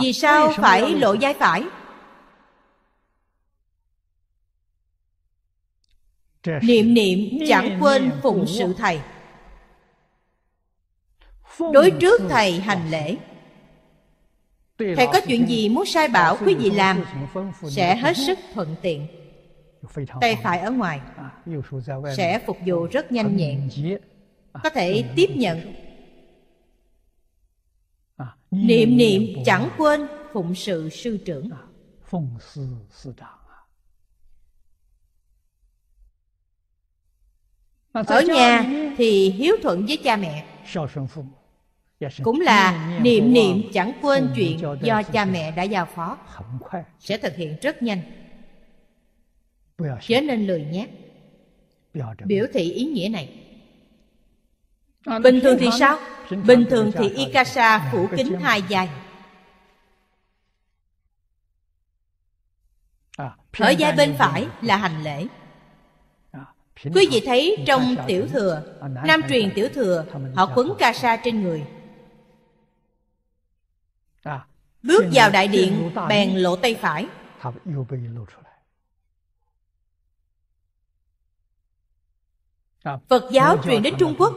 Vì sao phải lộ vai phải? Niệm niệm chẳng quên phụng sự thầy, đối trước thầy hành lễ. Thầy có chuyện gì muốn sai bảo quý vị làm, sẽ hết sức thuận tiện. Tay phải ở ngoài sẽ phục vụ rất nhanh nhẹn, có thể tiếp nhận. Niệm niệm chẳng quên phụng sự sư trưởng. Ở nhà thì hiếu thuận với cha mẹ, cũng là niệm niệm chẳng quên chuyện do cha mẹ đã giao phó, sẽ thực hiện rất nhanh. Chớ nên lười nhác. Biểu thị ý nghĩa này. Bình thường thì sao? Bình thường thì y ca sa phủ kính hai vai. Ở vai bên phải là hành lễ, Quý vị thấy trong tiểu thừa, Nam truyền tiểu thừa, họ quấn ca sa trên người. Bước vào đại điện, bèn lộ tay phải. Phật giáo truyền đến Trung Quốc.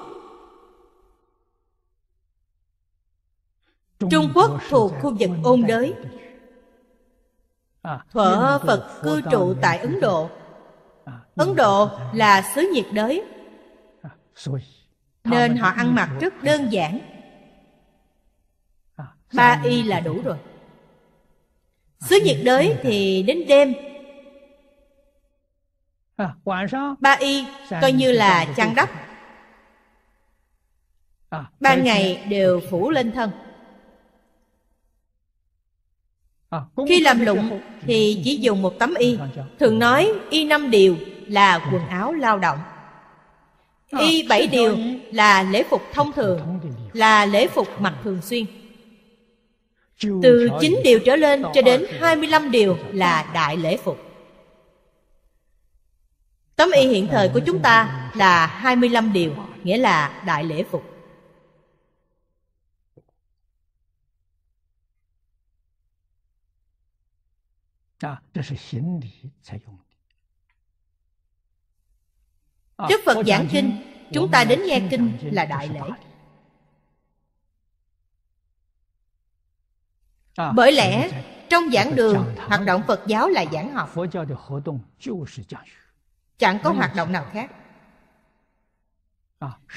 Trung Quốc thuộc khu vực ôn đới. Thuở Phật cư trụ tại Ấn Độ. Ấn Độ là xứ nhiệt đới, nên họ ăn mặc rất đơn giản. Ba y là đủ rồi. Xứ nhiệt đới thì đến đêm, ba y coi như là chăn đắp. Ban ngày đều phủ lên thân. Khi làm lụng thì chỉ dùng một tấm y. Thường nói y 5 điều là quần áo lao động, y 7 điều là lễ phục thông thường, là lễ phục mặc thường xuyên. Từ 9 điều trở lên cho đến 25 điều là đại lễ phục. Tấm y hiện thời của chúng ta là 25 điều, nghĩa là đại lễ phục. Trước Phật giảng kinh, chúng ta đến nghe kinh là đại lễ. Bởi lẽ trong giảng đường, hoạt động Phật giáo là giảng học, chẳng có hoạt động nào khác.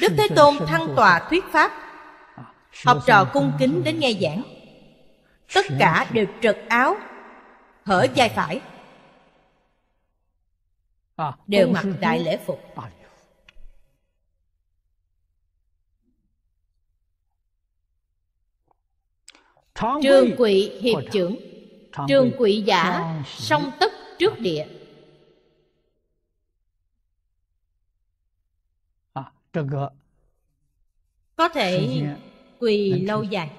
Đức Thế Tôn thăng tòa thuyết pháp, học trò cung kính đến nghe giảng, tất cả đều trật áo, hở vai phải, đều mặc đại lễ phục. Trương quỵ hiệp trưởng, trương quỵ giả, song tất trước địa. Có thể quỳ lâu dài.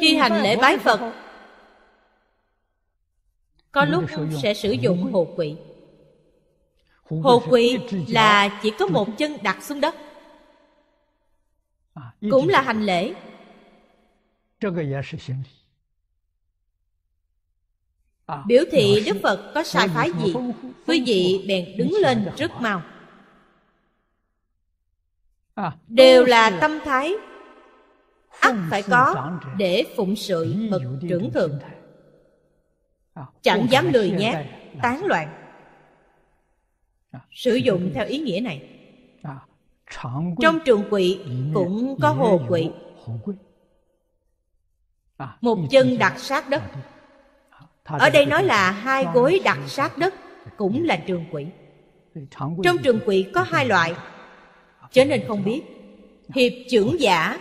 Khi hành lễ bái Phật, có lúc sẽ sử dụng hồ quỵ. Hồ quỵ là chỉ có một chân đặt xuống đất, cũng là hành lễ. Biểu thị Đức Phật có sai phái gì, quý vị bèn đứng lên rất mau. Đều là tâm thái ắt phải có để phụng sự bậc trưởng thượng, chẳng dám lười nhác, tán loạn. Sử dụng theo ý nghĩa này. Trong trường quỵ cũng có hồ quỵ, một chân đặt sát đất. Ở đây nói là hai gối đặt sát đất cũng là trường quỵ. Trong trường quỵ có hai loại, cho nên không biết. Hiệp trưởng giả,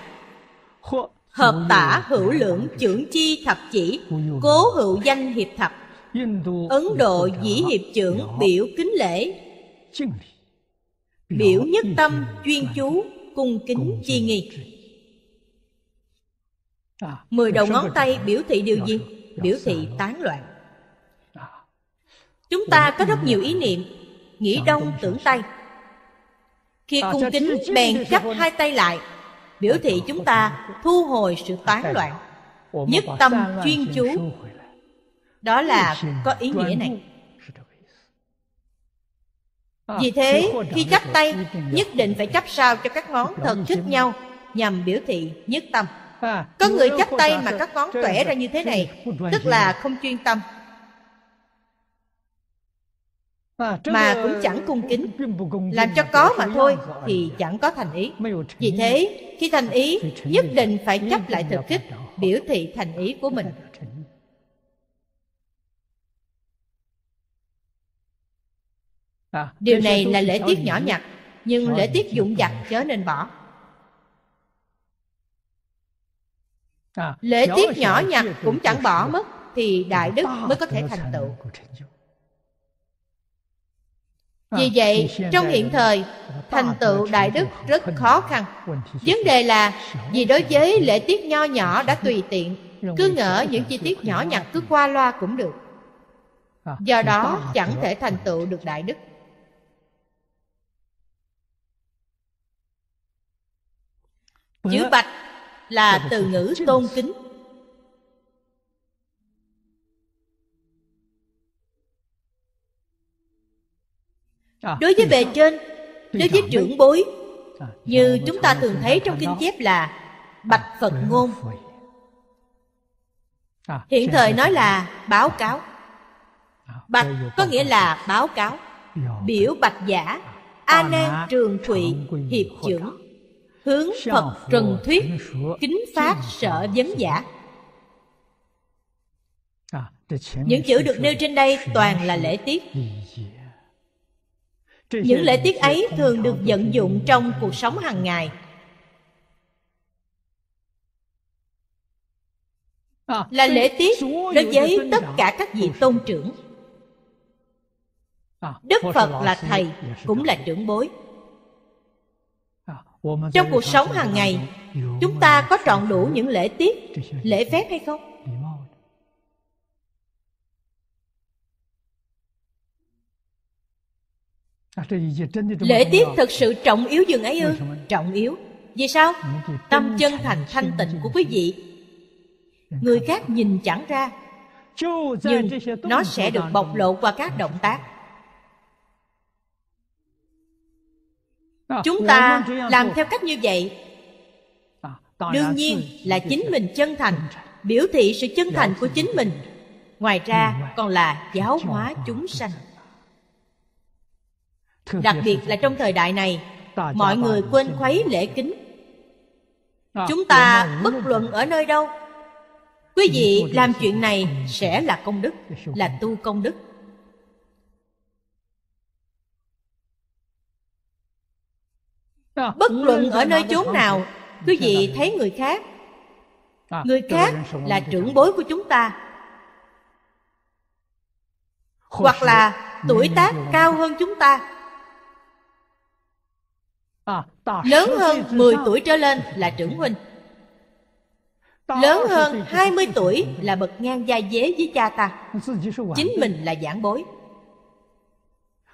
hợp tả hữu lưỡng trưởng chi thập chỉ, cố hữu danh hiệp thập. Ấn Độ dĩ hiệp trưởng biểu kính lễ, biểu nhất tâm chuyên chú, cung kính chi nghi. 10 đầu ngón tay biểu thị điều gì? Biểu thị tán loạn. Chúng ta có rất nhiều ý niệm, nghĩ đông tưởng tây. Khi cung kính bèn chắp hai tay lại, biểu thị chúng ta thu hồi sự tán loạn, nhất tâm chuyên chú. Đó là có ý nghĩa này. Vì thế khi chắp tay, nhất định phải chắp sao cho các ngón thật khít nhau, nhằm biểu thị nhất tâm. Có người chắp tay mà các ngón tuẻ ra như thế này, tức là không chuyên tâm, mà cũng chẳng cung kính. Làm cho có mà thôi thì chẳng có thành ý. Vì thế khi thành ý, nhất định phải chấp lại thực kích, biểu thị thành ý của mình. Điều này là lễ tiết nhỏ nhặt, nhưng lễ tiết dụng dặt chớ nên bỏ. Lễ tiết nhỏ nhặt cũng chẳng bỏ mất, thì đại đức mới có thể thành tựu. Vì vậy, trong hiện thời, thành tựu đại đức rất khó khăn. Vấn đề là vì đối với lễ tiết nho nhỏ đã tùy tiện, cứ ngỡ những chi tiết nhỏ nhặt cứ qua loa cũng được. do đó chẳng thể thành tựu được đại đức. Chữ bạch là từ ngữ tôn kính. Đối với bề trên, đối với trưởng bối, như chúng ta thường thấy trong kinh chép là bạch Phật ngôn. Hiện thời nói là báo cáo. Bạch có nghĩa là báo cáo. Biểu bạch giả, A Nan Trường Thụy Hiệp Trưởng, hướng Phật trần thuyết, kính pháp sở vấn giả. Những chữ được nêu trên đây toàn là lễ tiết. Những lễ tiết ấy thường được vận dụng trong cuộc sống hàng ngày. Là lễ tiết đối với tất cả các vị tôn trưởng. Đức Phật là Thầy, cũng là trưởng bối. Trong cuộc sống hàng ngày, chúng ta có trọn đủ những lễ tiết, lễ phép hay không? Lễ tiết thật sự trọng yếu dường ấy ư? Trọng yếu. Vì sao? Tâm chân thành thanh tịnh của quý vị, người khác nhìn chẳng ra, nhưng nó sẽ được bộc lộ qua các động tác. Chúng ta làm theo cách như vậy, đương nhiên là chính mình chân thành, biểu thị sự chân thành của chính mình. Ngoài ra còn là giáo hóa chúng sanh. Đặc biệt là trong thời đại này, mọi người quên khuấy lễ kính. Chúng ta bất luận ở nơi đâu, quý vị làm chuyện này sẽ là công đức, là tu công đức. Bất luận ở nơi chốn nào, quý vị thấy người khác, người khác là trưởng bối của chúng ta, hoặc là tuổi tác cao hơn chúng ta, lớn hơn 10 tuổi trở lên là trưởng huynh, lớn hơn 20 tuổi là bậc ngang gia dế với cha ta, chính mình là giảng bối.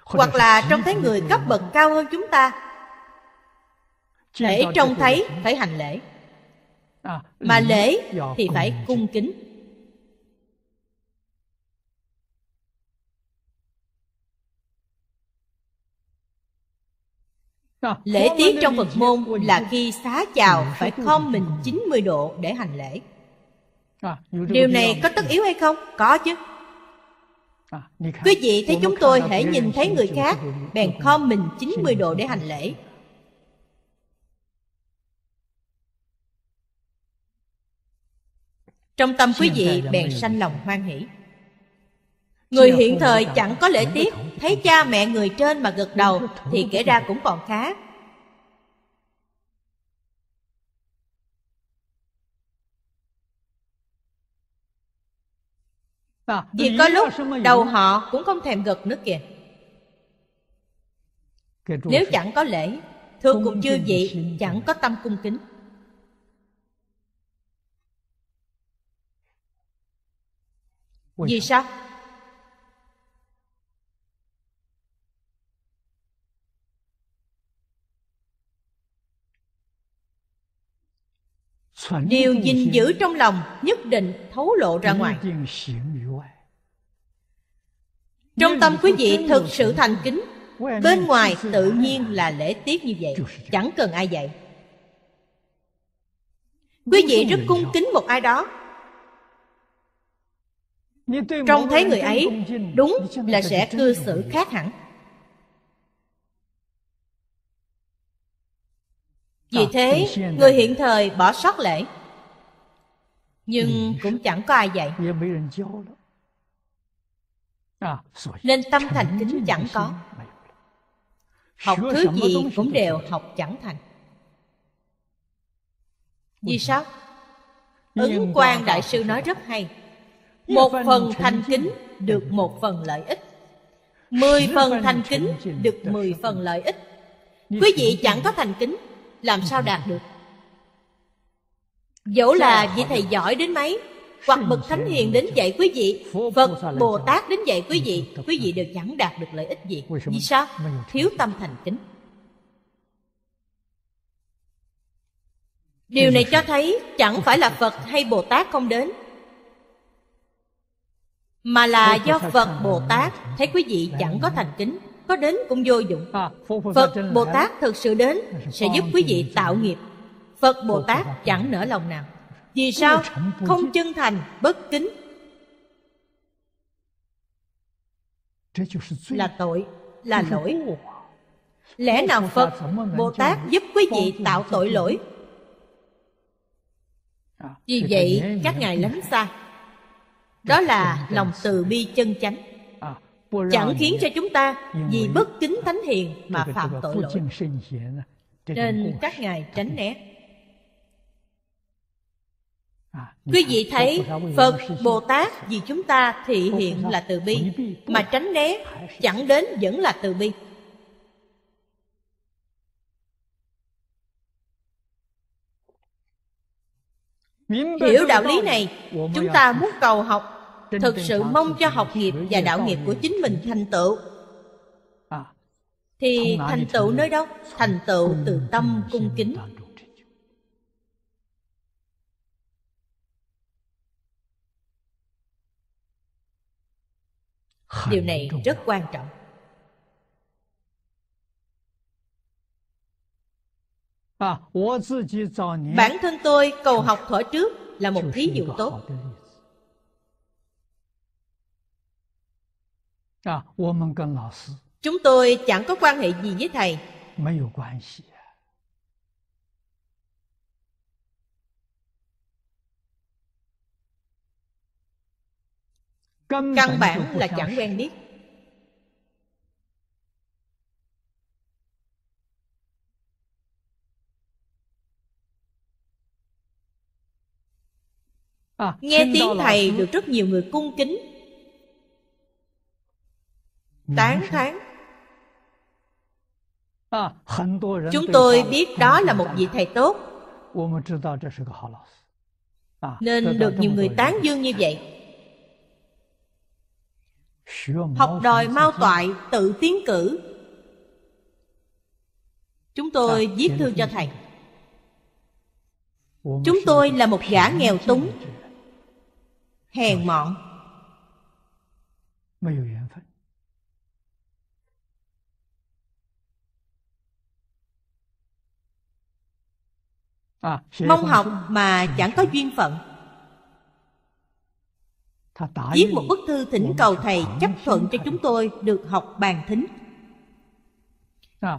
Hoặc là trông thấy người cấp bậc cao hơn chúng ta, để trông thấy phải hành lễ, mà lễ thì phải cung kính. Lễ tiết trong Phật môn là khi xá chào phải khom mình 90 độ để hành lễ. Điều này có tất yếu hay không? Có chứ. Quý vị thấy chúng tôi hễ nhìn thấy người khác bèn khom mình 90 độ để hành lễ. Trong tâm quý vị bèn sanh lòng hoan hỷ. Người hiện thời chẳng có lễ tiết, thấy cha mẹ người trên mà gật đầu thì kể ra cũng còn khá. Vì có lúc đầu họ cũng không thèm gật nữa kìa. Nếu chẳng có lễ, thưa cùng chư vị, chẳng có tâm cung kính. Vì sao? Điều gìn giữ trong lòng nhất định thấu lộ ra ngoài. Trong tâm quý vị thực sự thành kính, bên ngoài tự nhiên là lễ tiết như vậy, chẳng cần ai dạy. Quý vị rất cung kính một ai đó, trông thấy người ấy đúng là sẽ cư xử khác hẳn. Vì thế, người hiện thời bỏ sót lễ, nhưng cũng chẳng có ai dạy, nên tâm thành kính chẳng có. Học thứ gì cũng đều học chẳng thành. Vì sao? Ứng Quang Đại Sư nói rất hay: một phần thành kính được một phần lợi ích, 10 phần thành kính được 10 phần lợi ích. Quý vị chẳng có thành kính, làm sao đạt được? Dẫu là vị thầy giỏi đến mấy, hoặc bậc thánh hiền đến dạy quý vị, Phật, Bồ Tát đến dạy quý vị đều chẳng đạt được lợi ích gì. Vì sao? Thiếu tâm thành kính. Điều này cho thấy chẳng phải là Phật hay Bồ Tát không đến, mà là do Phật, Bồ Tát thấy quý vị chẳng có thành kính, có đến cũng vô dụng. Phật, Bồ Tát thực sự đến sẽ giúp quý vị tạo nghiệp. Phật, Bồ Tát chẳng nỡ lòng nào. Vì sao? Không chân thành, bất kính là tội, là lỗi. Lẽ nào Phật, Bồ Tát giúp quý vị tạo tội lỗi? Vì vậy các ngài lánh xa. Đó là lòng từ bi chân chánh, chẳng khiến cho chúng ta vì bất kính thánh hiền mà phạm tội lỗi, nên các ngài tránh né. Quý vị thấy Phật, Bồ Tát vì chúng ta thị hiện là từ bi, mà tránh né, chẳng đến vẫn là từ bi. Hiểu đạo lý này, chúng ta muốn cầu học, thực sự mong cho học nghiệp và đạo nghiệp của chính mình thành tựu. Thì thành tựu nơi đâu? Thành tựu từ tâm cung kính. Điều này rất quan trọng. Bản thân tôi cầu học thuở trước là một thí dụ tốt. Chúng tôi chẳng có quan hệ gì với thầy. Căn bản là chẳng quen biết. Nghe tiếng thầy được rất nhiều người cung kính, tán thán. Chúng tôi biết đó là một vị thầy tốt, nên được nhiều người tán dương như vậy. Học đòi mau toại, tự tiến cử. Chúng tôi viết thư cho thầy. Chúng tôi là một gã nghèo túng, hèn mọn, mong học mà chẳng có duyên phận. Viết một bức thư thỉnh cầu thầy chấp thuận cho chúng tôi được học bàn thính.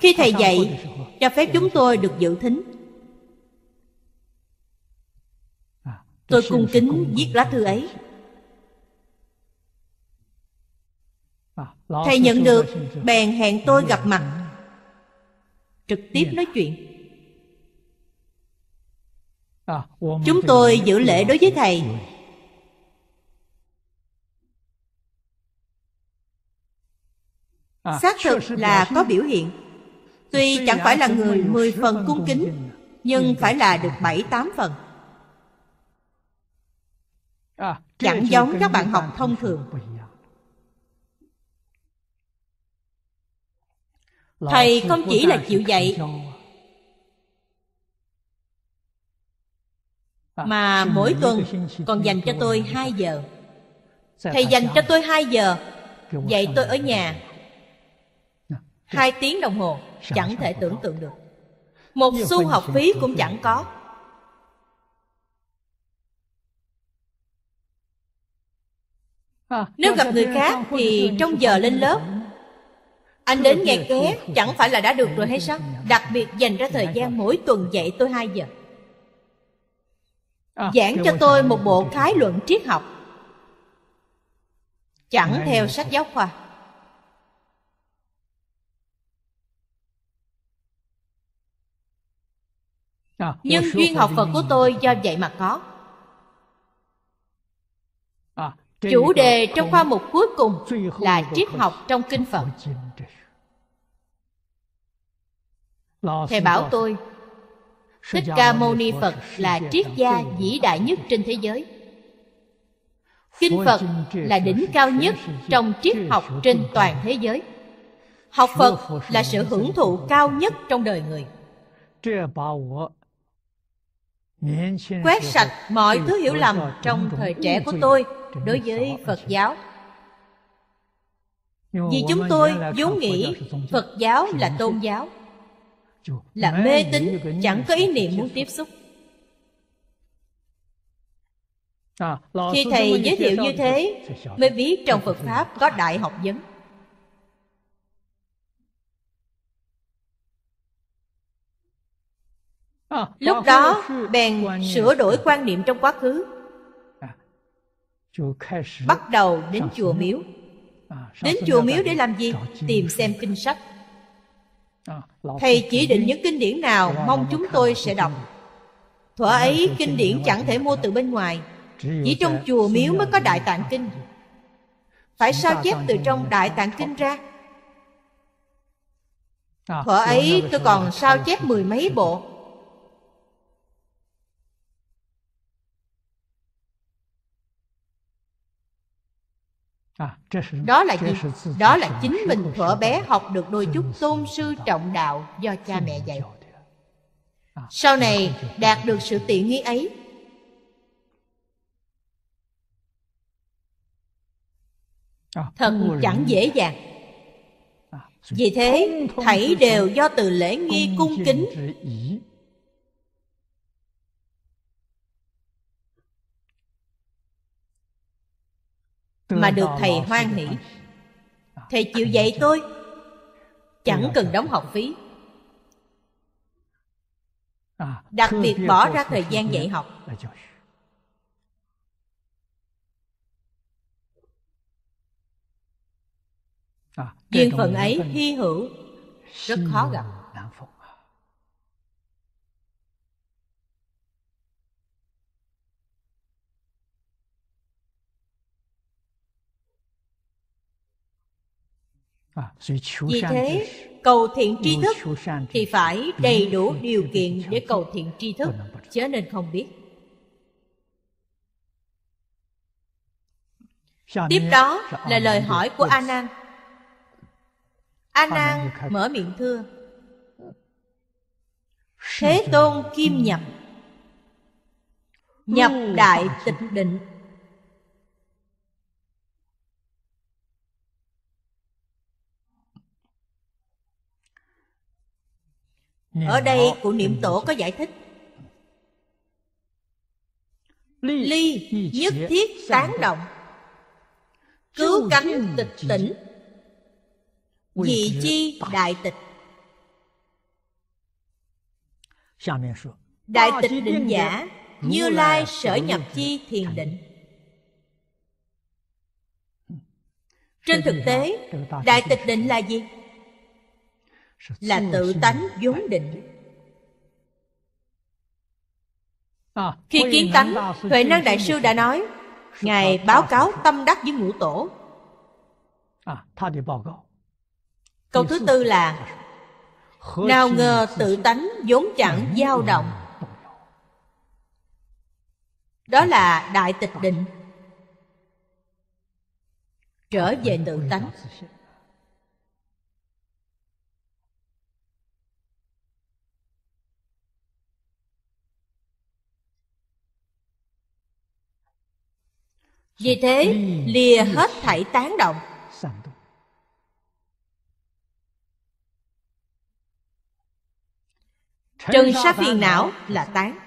Khi thầy dạy, cho phép chúng tôi được dự thính. Tôi cung kính viết lá thư ấy. Thầy nhận được, bèn hẹn tôi gặp mặt, trực tiếp nói chuyện. Chúng tôi giữ lễ đối với thầy. Xác thực là có biểu hiện. Tuy chẳng phải là người 10 phần cung kính, nhưng phải là được 7-8 phần. Chẳng giống các bạn học thông thường. Thầy không chỉ là chịu dạy, mà mỗi tuần còn dành cho tôi 2 giờ. Thầy dành cho tôi 2 giờ, dạy tôi ở nhà 2 tiếng đồng hồ, chẳng thể tưởng tượng được. Một xu học phí cũng chẳng có. Nếu gặp người khác thì trong giờ lên lớp, anh đến nghe ké, chẳng phải là đã được rồi hay sao? Đặc biệt dành ra thời gian mỗi tuần dạy tôi 2 giờ. Giảng cho tôi một bộ khái luận triết học, chẳng theo sách giáo khoa. Nhưng duyên học Phật của tôi do vậy mà có. Chủ đề trong khoa mục cuối cùng là triết học trong kinh Phật. Thầy bảo tôi, Thích Ca Mâu Ni Phật là triết gia vĩ đại nhất trên thế giới. Kinh Phật là đỉnh cao nhất trong triết học trên toàn thế giới. Học Phật là sự hưởng thụ cao nhất trong đời người. Quét sạch mọi thứ hiểu lầm trong thời trẻ của tôi đối với Phật giáo. Vì chúng tôi vốn nghĩ Phật giáo là tôn giáo, là mê tín, chẳng có ý niệm muốn tiếp xúc. Khi thầy giới thiệu như thế mới biết trong Phật Pháp có đại học vấn. Lúc đó bèn sửa đổi quan niệm trong quá khứ, bắt đầu đến chùa miếu. Đến chùa miếu để làm gì? Tìm xem kinh sách. Thầy chỉ định những kinh điển nào mong chúng tôi sẽ đọc. Thuở ấy kinh điển chẳng thể mua từ bên ngoài, chỉ trong chùa miếu mới có Đại Tạng Kinh. Phải sao chép từ trong Đại Tạng Kinh ra. Thuở ấy tôi còn sao chép 10 mấy bộ. Đó là gì? Đó là chính mình thuở bé học được đôi chút tôn sư trọng đạo do cha mẹ dạy. Sau này đạt được sự tiện nghi ấy, thật chẳng dễ dàng. Vì thế thảy đều do từ lễ nghi cung kính. Mà được thầy hoan hỷ. Thầy chịu dạy tôi, chẳng cần đóng học phí. Đặc biệt bỏ ra thời gian dạy học. Duyên phận ấy hy hữu, rất khó gặp. Vì thế, cầu thiện tri thức thì phải đầy đủ điều kiện để cầu thiện tri thức, chớ nên không biết. Tiếp đó là lời hỏi của A Nan. A Nan mở miệng thưa: Thế Tôn kim nhập, nhập đại tịch định. Ở đây cụ Niệm Tổ có giải thích: Ly nhất thiết tán động, cứu cánh tịch tỉnh, dị chi đại tịch. Đại tịch định giả, Như Lai sở nhập chi thiền định. Trên thực tế, đại tịch định là gì? Là tự tánh vốn định. Khi kiến tánh, Huệ Năng Đại Sư đã nói, Ngài báo cáo tâm đắc với Ngũ Tổ. Câu thứ tư là: Nào ngờ tự tánh vốn chẳng dao động. Đó là đại tịch định, trở về tự tánh. Vì thế, lìa hết thảy tán động. Trần sa phiền não là tán,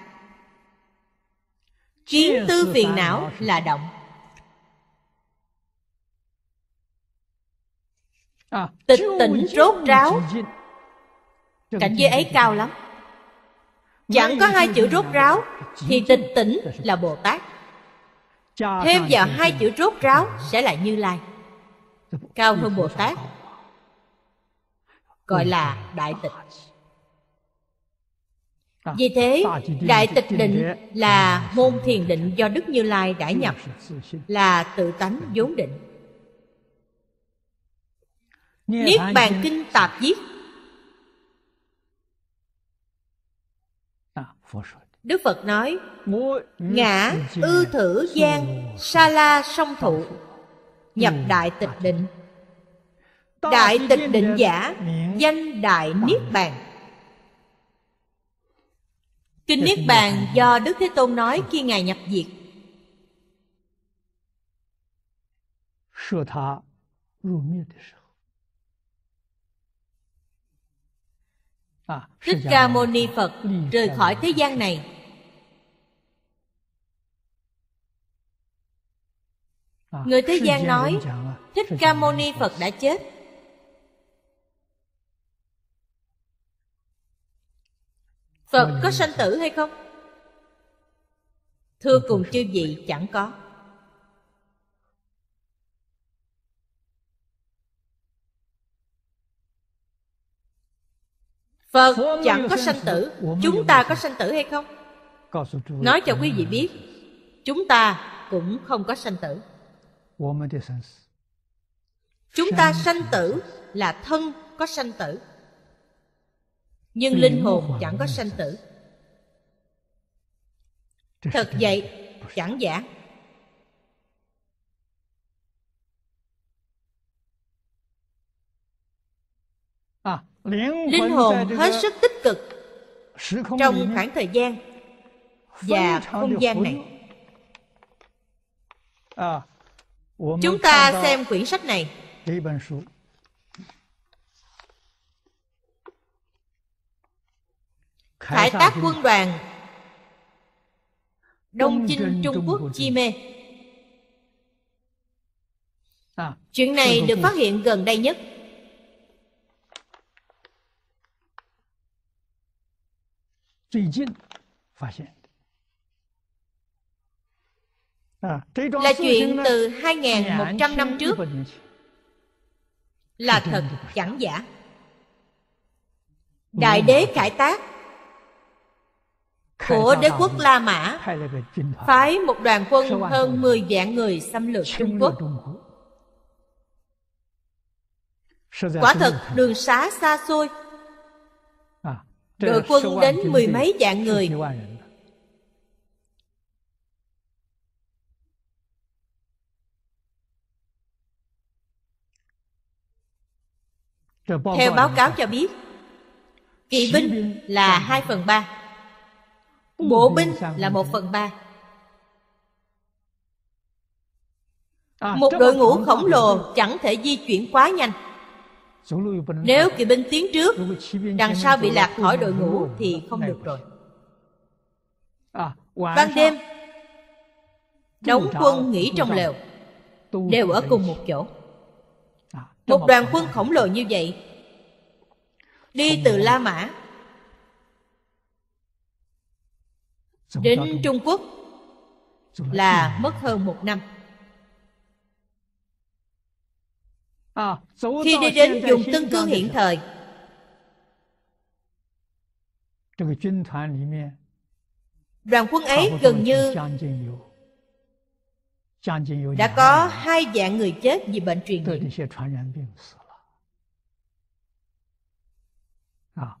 kiến tư phiền não là động. Tịch tỉnh rốt ráo, cảnh giới ấy cao lắm. Chẳng có 2 chữ rốt ráo thì tịch tỉnh là Bồ Tát. Thêm vào 2 chữ rốt ráo sẽ là Như Lai, cao hơn Bồ Tát, gọi là đại tịch. Vì thế, đại tịch định là môn thiền định do Đức Như Lai đã nhập, là tự tánh vốn định. Niết Bàn Kinh Tạp Viết Đức Phật nói: ngã ư thử gian sa la song thụ, nhập đại tịch định. Đại tịch định giả, danh đại niết bàn. Kinh Niết Bàn do Đức Thế Tôn nói khi Ngài nhập diệt. Thích Ca Mâu Ni Phật rời khỏi thế gian này, người thế gian nói Thích Ca Mâu Ni Phật đã chết. Phật có sanh tử hay không? Thưa cùng chư vị, chẳng có. Phật chẳng có sanh tử. Chúng ta có sanh tử hay không? Nói cho quý vị biết, chúng ta cũng không có sanh tử. Chúng ta sanh tử là thân có sanh tử, nhưng linh hồn chẳng có sanh tử. Thật vậy, chẳng giả. Linh hồn hết sức tích cực trong khoảng thời gian và không gian này. Chúng ta xem quyển sách này, Khải Tác Quân Đoàn Đông Chinh Trung Quốc Chi Mê. Chuyện này được phát hiện gần đây nhất. Là chuyện từ 2.100 năm trước, là thật chẳng giả. Đại đế Khải Tác của đế quốc La Mã phái một đoàn quân hơn 10 vạn người xâm lược Trung Quốc. Quả thật đường xá xa xôi, đội quân đến mười mấy vạn người. Theo báo cáo cho biết, kỵ binh là 2/3, bộ binh là 1/3. Một đội ngũ khổng lồ chẳng thể di chuyển quá nhanh. Nếu kỵ binh tiến trước, đằng sau bị lạc khỏi đội ngũ thì không được rồi. Ban đêm đóng quân nghỉ trong lều, đều ở cùng một chỗ. Một đoàn quân khổng lồ như vậy đi từ La Mã đến Trung Quốc là mất hơn 1 năm. Khi đi đến vùng Tân Cương hiện thời, đoàn quân ấy gần như đã có 2 vạn người chết vì bệnh truyền nhiễm.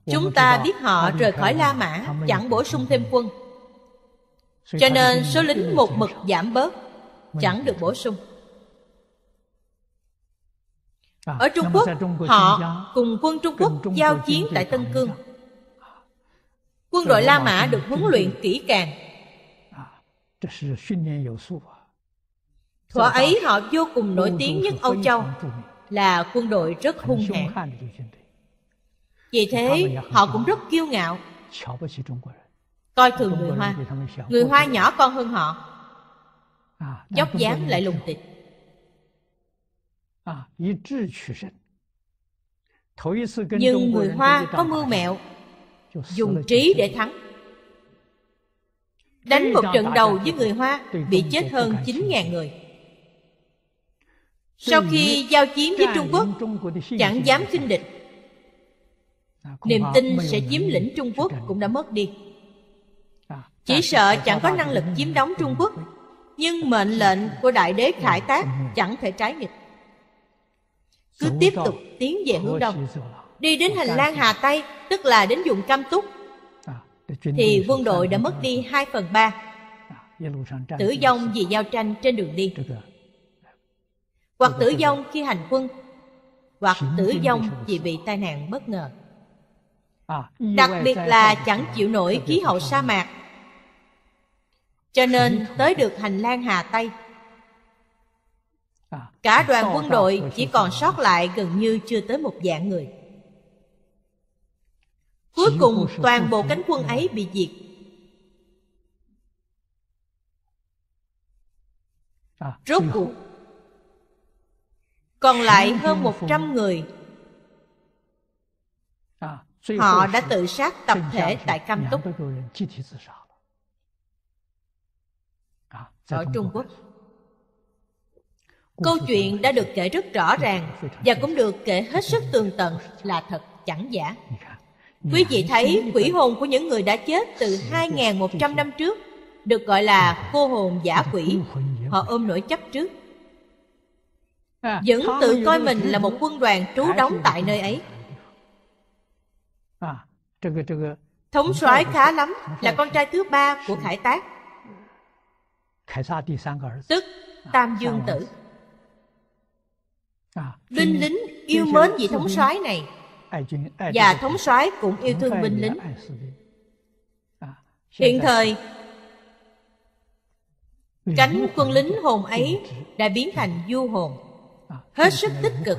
Chúng ta biết họ rời khỏi La Mã chẳng bổ sung thêm quân, cho nên số lính một mực giảm bớt, chẳng được bổ sung. Ở Trung Quốc, họ cùng quân Trung Quốc giao chiến tại Tân Cương. Quân đội La Mã được huấn luyện kỹ càng. Thuở ấy họ vô cùng nổi tiếng nhất Âu Châu, là quân đội rất hung hãn. Vì thế họ cũng rất kiêu ngạo, coi thường người Hoa. Người Hoa nhỏ con hơn họ, dốc dáng lại lùng tịch. Nhưng người Hoa có mưu mẹo, dùng trí để thắng. Đánh một trận đầu với người Hoa bị chết hơn 9.000 người. Sau khi giao chiến với Trung Quốc, chẳng dám khinh địch, niềm tin sẽ chiếm lĩnh Trung Quốc cũng đã mất đi. Chỉ sợ chẳng có năng lực chiếm đóng Trung Quốc, nhưng mệnh lệnh của Đại đế Khải Tác chẳng thể trái nghịch. Cứ tiếp tục tiến về hướng đông, đi đến hành lang Hà Tây, tức là đến vùng Cam Túc, thì quân đội đã mất đi 2/3 tử vong vì giao tranh trên đường đi, hoặc tử vong khi hành quân, hoặc tử vong vì bị tai nạn bất ngờ. Đặc biệt là chẳng chịu nổi khí hậu sa mạc, cho nên tới được hành lang Hà Tây, cả đoàn quân đội chỉ còn sót lại gần như chưa tới 1 vạn người. Cuối cùng toàn bộ cánh quân ấy bị diệt. Rốt cuộc còn lại hơn 100 người, họ đã tự sát tập thể tại Cam Túc ở Trung Quốc. Câu chuyện đã được kể rất rõ ràng và cũng được kể hết sức tường tận, là thật chẳng giả. Quý vị thấy quỷ hồn của những người đã chết từ 2.100 năm trước được gọi là cô hồn giả quỷ. Họ ôm nỗi chấp trước, vẫn tự coi mình là một quân đoàn trú đóng tại nơi ấy. Thống soái Khá Lắm là con trai thứ 3 của Khải Tác, tức Tam Dương Tử. Binh lính yêu mến vị thống soái này, và thống soái cũng yêu thương binh lính. Hiện thời, cánh quân lính hồn ấy đã biến thành du hồn, hết sức tích cực,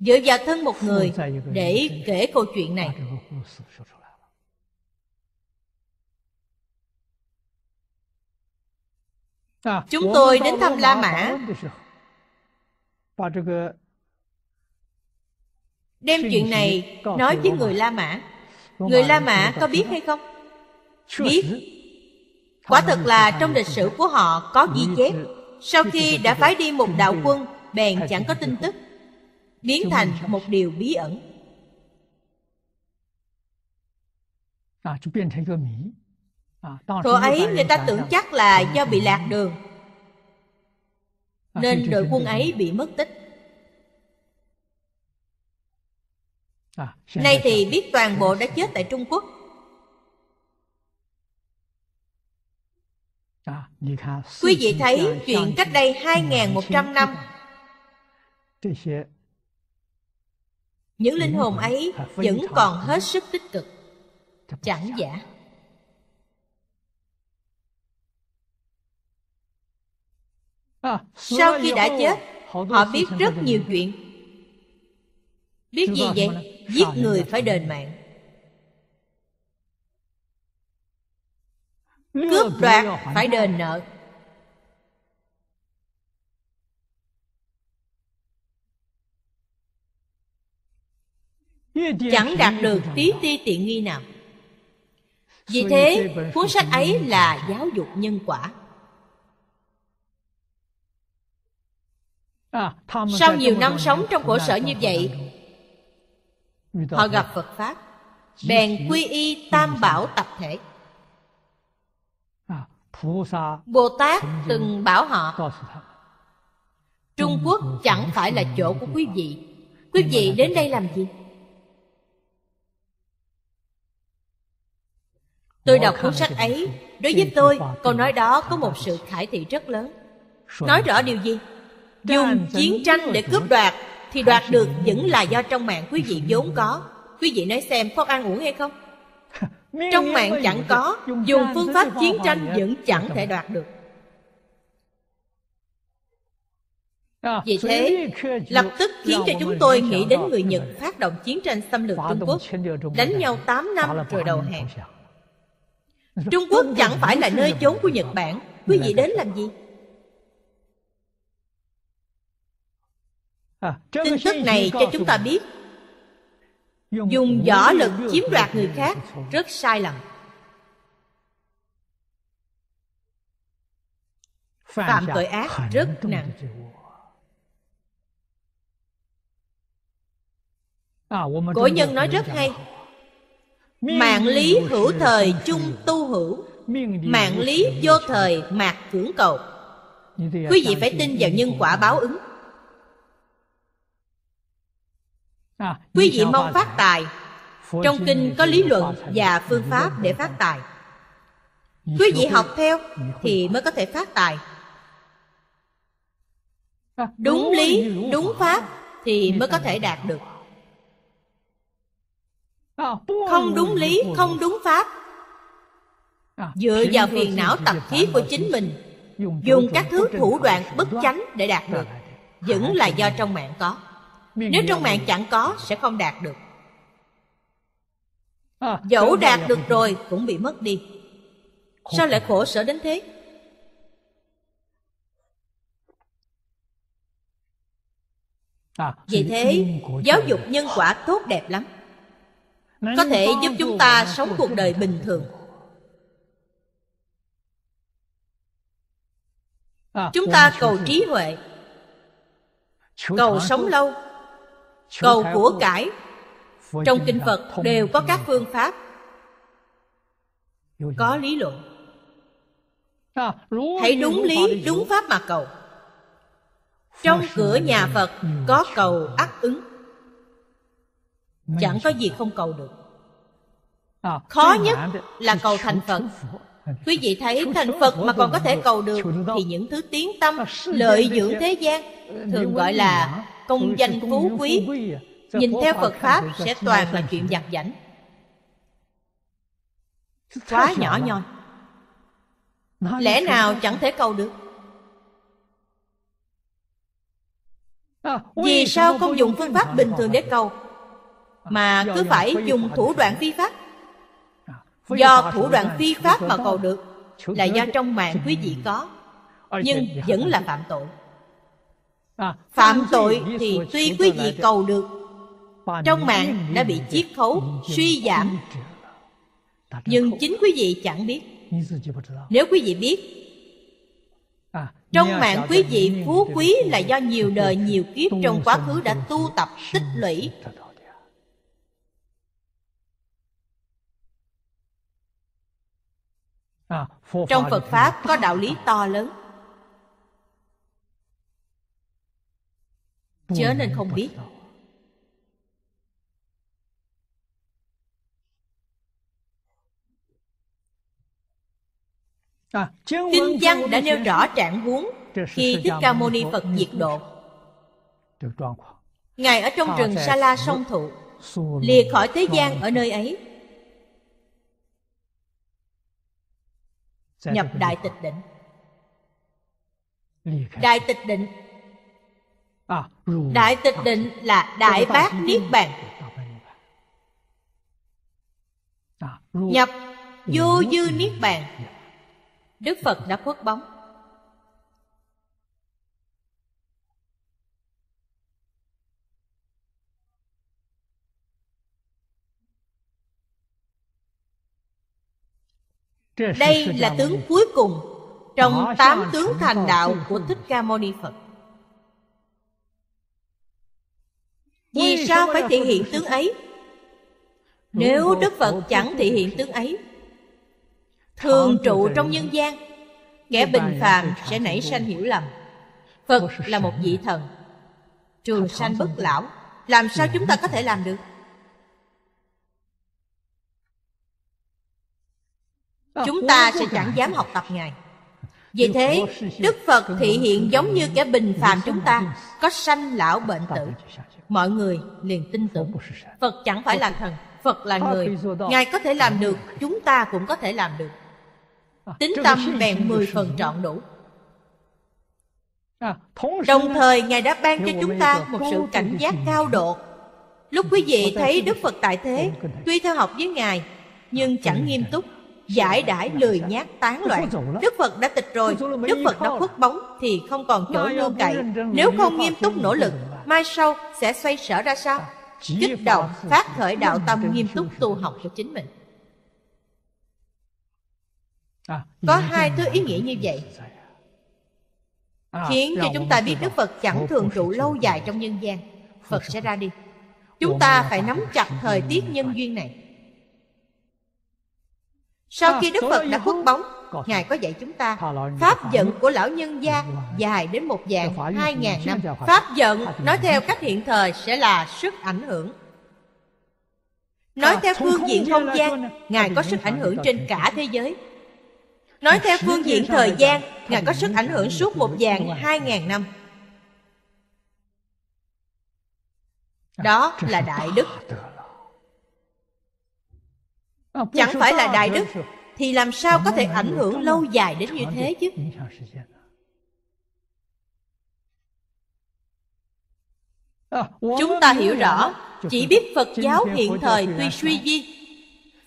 dựa vào thân một người để kể câu chuyện này. Chúng tôi đến thăm La Mã, đem chuyện này nói với người La Mã. Người La Mã có biết hay không? Biết. Quả thật là trong lịch sử của họ có ghi chép, sau khi đã phái đi một đạo quân, bèn chẳng có tin tức, biến thành một điều bí ẩn. Thuở ấy người ta tưởng chắc là do bị lạc đường, nên đội quân ấy bị mất tích. Nay thì biết toàn bộ đã chết tại Trung Quốc. Quý vị thấy chuyện cách đây 2.100 năm, những linh hồn ấy vẫn còn hết sức tích cực, chẳng giả. Sau khi đã chết, họ biết rất nhiều chuyện. Biết gì vậy? Giết người phải đền mạng, cướp đoạt phải đền nợ. Chẳng đạt được tí ti tiện nghi nào. Vì thế, cuốn sách ấy là giáo dục nhân quả. Sau nhiều năm sống trong khổ sở như vậy, họ gặp Phật Pháp, bèn quy y Tam Bảo tập thể. Bồ Tát từng bảo họ, Trung Quốc chẳng phải là chỗ của quý vị. Quý vị đến đây làm gì? Tôi đọc cuốn sách ấy, đối với tôi, câu nói đó có một sự khải thị rất lớn. Nói rõ điều gì? Dùng chiến tranh để cướp đoạt thì đoạt được vẫn là do trong mạng quý vị vốn có. Quý vị nói xem có ăn uổng hay không? Trong mạng chẳng có, dùng phương pháp chiến tranh vẫn chẳng thể đoạt được. Vì thế, lập tức khiến cho chúng tôi nghĩ đến người Nhật phát động chiến tranh xâm lược Trung Quốc, đánh nhau 8 năm rồi đầu hàng. Trung Quốc chẳng phải là nơi chốn của Nhật Bản, quý vị đến làm gì? Tin tức này cho chúng ta biết, dùng võ lực chiếm đoạt người khác rất sai lầm, phạm tội ác rất nặng. Cổ nhân nói rất hay, mạng lý hữu thời chung tu hữu, mạng lý vô thời mạc cưỡng cầu. Quý vị phải tin vào nhân quả báo ứng. Quý vị mong phát tài, Trong kinh có lý luận và phương pháp để phát tài. Quý vị học theo thì mới có thể phát tài. Đúng lý, đúng pháp thì mới có thể đạt được. Không đúng lý, không đúng pháp, dựa vào phiền não tập khí của chính mình, dùng các thứ thủ đoạn bất chánh để đạt được, vẫn là do trong mạng có. Nếu trong mạng chẳng có, sẽ không đạt được. Dẫu đạt được rồi cũng bị mất đi. Sao lại khổ sở đến thế? Vì thế, giáo dục nhân quả tốt đẹp lắm, có thể giúp chúng ta sống cuộc đời bình thường. Chúng ta cầu trí huệ, cầu sống lâu, cầu của cải. Trong kinh Phật đều có các phương pháp, có lý luận. Hãy đúng lý, đúng pháp mà cầu. Trong cửa nhà Phật có cầu ắt ứng, chẳng có gì không cầu được. Khó nhất là cầu thành Phật. Quý vị thấy thành Phật mà còn có thể cầu được, thì những thứ tiếng tâm, lợi dưỡng thế gian, thường gọi là công danh phú quý, nhìn theo Phật Pháp sẽ toàn là chuyện vặt vãnh, quá nhỏ nhoi, lẽ nào chẳng thể cầu được? Vì sao không dùng phương pháp bình thường để cầu, mà cứ phải dùng thủ đoạn phi pháp? Do thủ đoạn phi pháp mà cầu được là do trong mạng quý vị có, nhưng vẫn là phạm tội. Phạm tội thì tuy quý vị cầu được, trong mạng đã bị chiết khấu, suy giảm, nhưng chính quý vị chẳng biết. Nếu quý vị biết, trong mạng quý vị phú quý là do nhiều đời nhiều kiếp trong quá khứ đã tu tập tích lũy. Trong Phật Pháp có đạo lý to lớn, chớ nên không biết. Kinh văn đã nêu rõ trạng huống khi Thích Ca Mâu Ni Phật diệt độ. Ngài ở trong rừng Sa La song thụ, lìa khỏi thế gian ở nơi ấy, nhập đại tịch định. Đại tịch định, đại tịch định là đại bát niết bàn, nhập vô dư niết bàn. Đức Phật đã khuất bóng. Đây là tướng cuối cùng trong 8 tướng thành đạo của Thích Ca Mâu Ni Phật. Vì sao phải thể hiện tướng ấy? Nếu Đức Phật chẳng thể hiện tướng ấy, thường trụ trong nhân gian, kẻ bình phàm sẽ nảy sanh hiểu lầm. Phật là một vị thần, trường sanh bất lão, làm sao chúng ta có thể làm được? Chúng ta sẽ chẳng dám học tập Ngài. Vì thế, Đức Phật thị hiện giống như kẻ bình phàm chúng ta, có sanh lão bệnh tử. Mọi người liền tin tưởng Phật chẳng phải là thần, Phật là người. Ngài có thể làm được, chúng ta cũng có thể làm được. Tín tâm bèn 10 phần trọn đủ. Đồng thời, Ngài đã ban cho chúng ta một sự cảnh giác cao độ. Lúc quý vị thấy Đức Phật tại thế, tuy theo học với Ngài, nhưng chẳng nghiêm túc, giải đãi lười nhác tán loạn. Đức Phật đã tịch rồi, Đức Phật đã khuất bóng thì không còn chỗ nương cậy. Nếu không nghiêm túc nỗ lực, mai sau sẽ xoay sở ra sao? Kích động phát khởi đạo tâm nghiêm túc tu học của chính mình. Có hai thứ ý nghĩa như vậy khiến cho chúng ta biết Đức Phật chẳng thường trụ lâu dài trong nhân gian, Phật sẽ ra đi. Chúng ta phải nắm chặt thời tiết nhân duyên này. Sau khi Đức Phật đã khuất bóng, Ngài có dạy chúng ta, pháp vận của lão nhân gia dài đến 1 vạn 2.000 năm. Pháp vận nói theo cách hiện thời sẽ là sức ảnh hưởng. Nói theo phương diện không gian, Ngài có sức ảnh hưởng trên cả thế giới. Nói theo phương diện thời gian, Ngài có sức ảnh hưởng suốt một vạn 2000 năm. Đó là đại đức. Chẳng phải là đại đức thì làm sao có thể ảnh hưởng lâu dài đến như thế chứ? Chúng ta hiểu rõ, chỉ biết Phật giáo hiện thời tuy suy vi,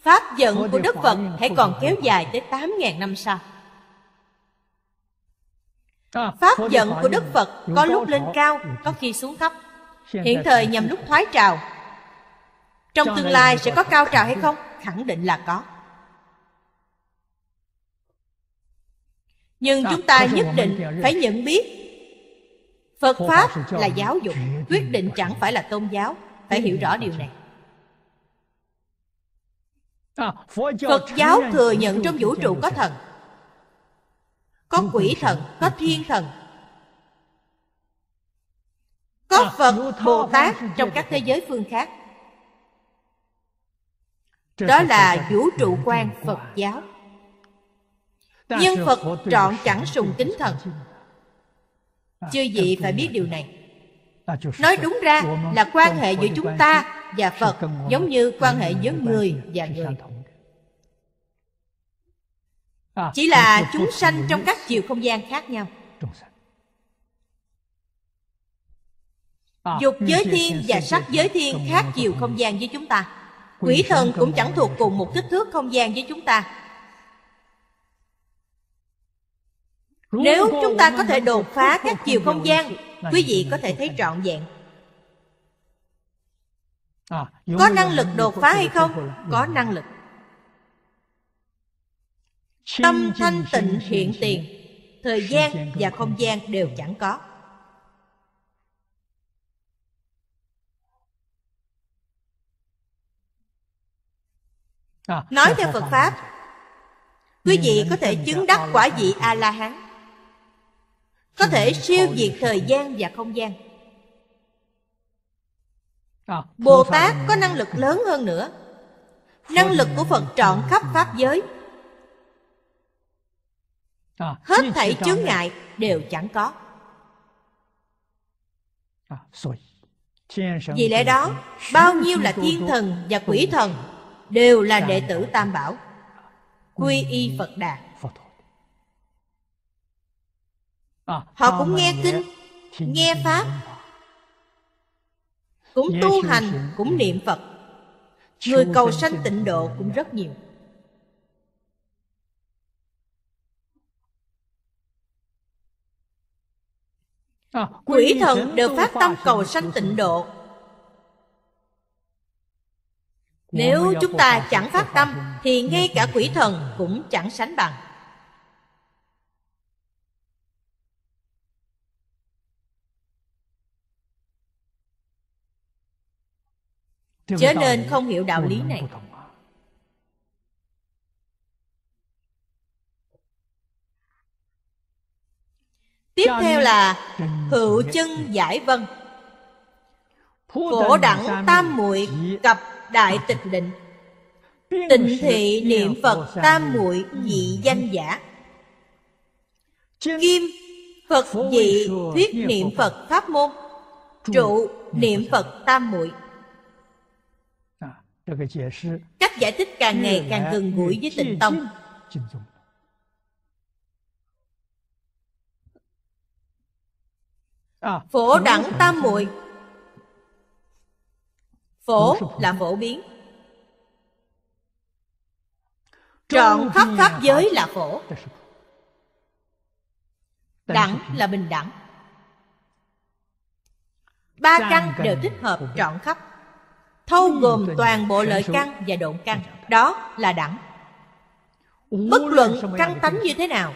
pháp vận của Đức Phật hãy còn kéo dài tới 8.000 năm sau. Pháp vận của Đức Phật có lúc lên cao, có khi xuống thấp. Hiện thời nhằm lúc thoái trào. Trong tương lai sẽ có cao trào hay không? Khẳng định là có. Nhưng chúng ta nhất định phải nhận biết Phật Pháp là giáo dục, quyết định chẳng phải là tôn giáo. Phải hiểu rõ điều này. Phật giáo thừa nhận trong vũ trụ có thần, có quỷ thần, có thiên thần, có Phật, Bồ Tát trong các thế giới phương khác. Đó là vũ trụ quan Phật giáo. Nhưng Phật trọn chẳng sùng kính thần. Chư vị phải biết điều này. Nói đúng ra là quan hệ giữa chúng ta và Phật giống như quan hệ giữa người và người. Chỉ là chúng sanh trong các chiều không gian khác nhau. Dục giới thiên và sắc giới thiên khác chiều không gian với chúng ta. Quỷ thần cũng chẳng thuộc cùng một kích thước không gian với chúng ta. Nếu chúng ta có thể đột phá các chiều không gian, quý vị có thể thấy trọn vẹn. Có năng lực đột phá hay không? Có năng lực. Tâm thanh tịnh hiện tiền, thời gian và không gian đều chẳng có. Nói theo Phật Pháp, quý vị có thể chứng đắc quả vị A-la-hán, có thể siêu việt thời gian và không gian. Bồ Tát có năng lực lớn hơn nữa. Năng lực của Phật trọn khắp pháp giới. Hết thảy chướng ngại đều chẳng có. Vì lẽ đó, bao nhiêu là thiên thần và quỷ thần đều là đệ tử Tam Bảo, quy y Phật Đà. Họ cũng nghe kinh, nghe pháp, cũng tu hành, cũng niệm Phật. Người cầu sanh tịnh độ cũng rất nhiều. Quỷ thần đều phát tâm cầu sanh tịnh độ. Nếu chúng ta chẳng phát tâm thì ngay cả quỷ thần cũng chẳng sánh bằng. Chớ nên không hiểu đạo lý này. Tiếp theo là hữu chân giải vân, phổ đẳng tam muội cập đại tịch định, tịnh thị niệm Phật tam muội dị danh giả, kim Phật dị thuyết niệm Phật pháp môn, trụ niệm Phật tam muội. Cách giải thích càng ngày càng gần gũi với Tịnh Tông. Phổ đẳng tam muội. Phổ là phổ biến. Trọn khắp pháp giới là phổ. Đẳng là bình đẳng. Ba căn đều thích hợp trọn khắp, thâu gồm toàn bộ lợi căn và độn căn. Đó là đẳng. Bất luận căn tánh như thế nào,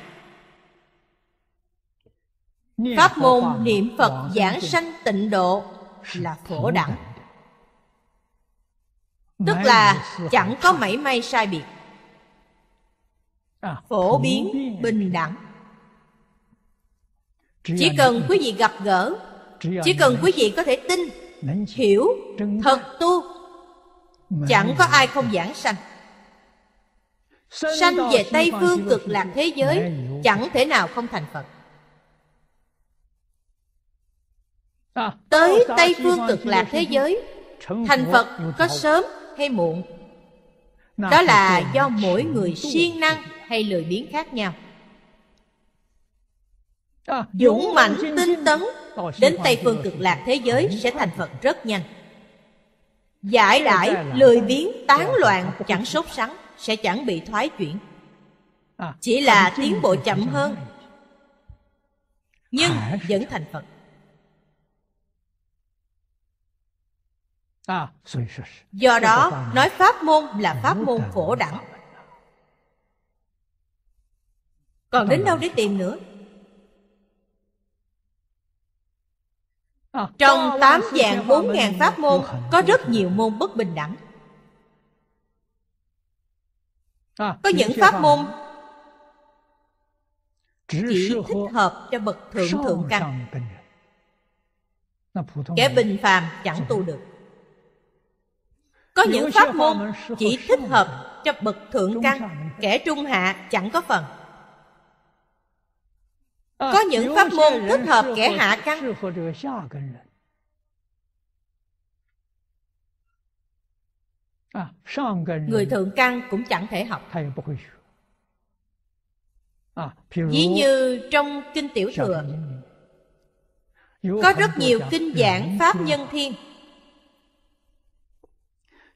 pháp môn niệm Phật giảng sanh tịnh độ là phổ đẳng. Tức là chẳng có mảy may sai biệt. Phổ biến, bình đẳng. Chỉ cần quý vị gặp gỡ, chỉ cần quý vị có thể tin, hiểu, thật tu, Chẳng có ai không giảng sanh. Sanh về Tây Phương Cực Lạc thế giới, chẳng thể nào không thành Phật. Tới Tây Phương Cực Lạc thế giới, thành Phật có sớm hay muộn, đó là do mỗi người siêng năng hay lười biếng khác nhau. Dũng mạnh tinh tấn, đến Tây Phương Cực Lạc thế giới sẽ thành Phật rất nhanh. Giải đãi, lười biếng, tán loạn, chẳng sốt sắng, sẽ chẳng bị thoái chuyển. Chỉ là tiến bộ chậm hơn, nhưng vẫn thành Phật. Do đó, nói pháp môn là pháp môn phổ đẳng. Còn đến đâu để tìm nữa? Trong 8 vạn 4.000 pháp môn, có rất nhiều môn bất bình đẳng. Có những pháp môn chỉ thích hợp cho bậc thượng thượng căn, kẻ bình phàm chẳng tu được. Có những pháp môn chỉ thích hợp cho bậc thượng căn, kẻ trung hạ chẳng có phần. Có những pháp môn thích hợp kẻ hạ căn. Người thượng căn cũng chẳng thể học. Ví như trong Kinh Tiểu Thừa, có rất nhiều kinh giảng Pháp Nhân Thiên.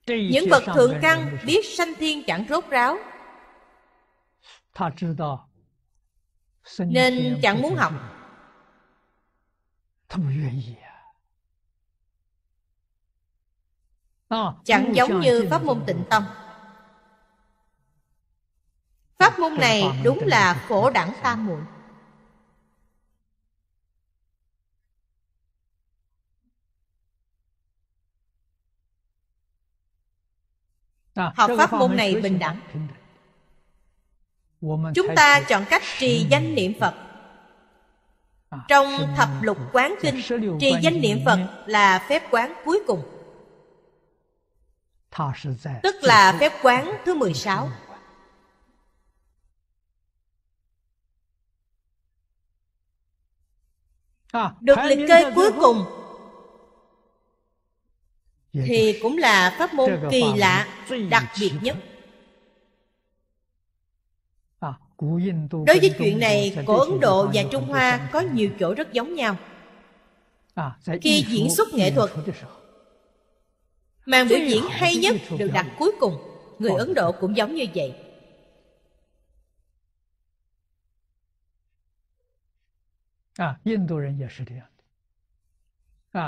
Những bậc thượng căn biết sanh thiên chẳng rốt ráo, nên chẳng muốn học. Chẳng giống như pháp môn Tịnh Tông. Pháp môn này đúng là phổ đẳng tam muội. Học pháp môn này bình đẳng. Chúng ta chọn cách trì danh niệm Phật. Trong Thập Lục Quán Kinh, trì danh niệm Phật là phép quán cuối cùng, tức là phép quán thứ 16. Được liệt kê cuối cùng, thì cũng là pháp môn kỳ lạ, đặc biệt nhất. Đối với chuyện này, của Ấn Độ và Trung Hoa có nhiều chỗ rất giống nhau. Khi diễn xuất nghệ thuật, màn biểu diễn hay nhất được đặt cuối cùng. Người Ấn Độ cũng giống như vậy.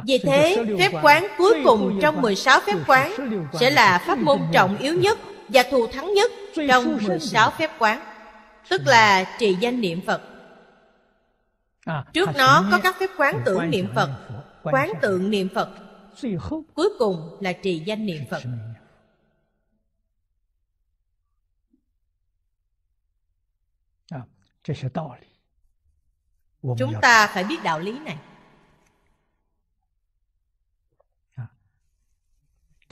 Vì thế, phép quán cuối cùng trong 16 phép quán sẽ là pháp môn trọng yếu nhất và thù thắng nhất trong 16 phép quán, tức là trì danh niệm Phật. Trước nó có các phép quán tưởng niệm Phật, quán tượng niệm Phật, cuối cùng là trì danh niệm Phật. Chúng ta phải biết đạo lý này.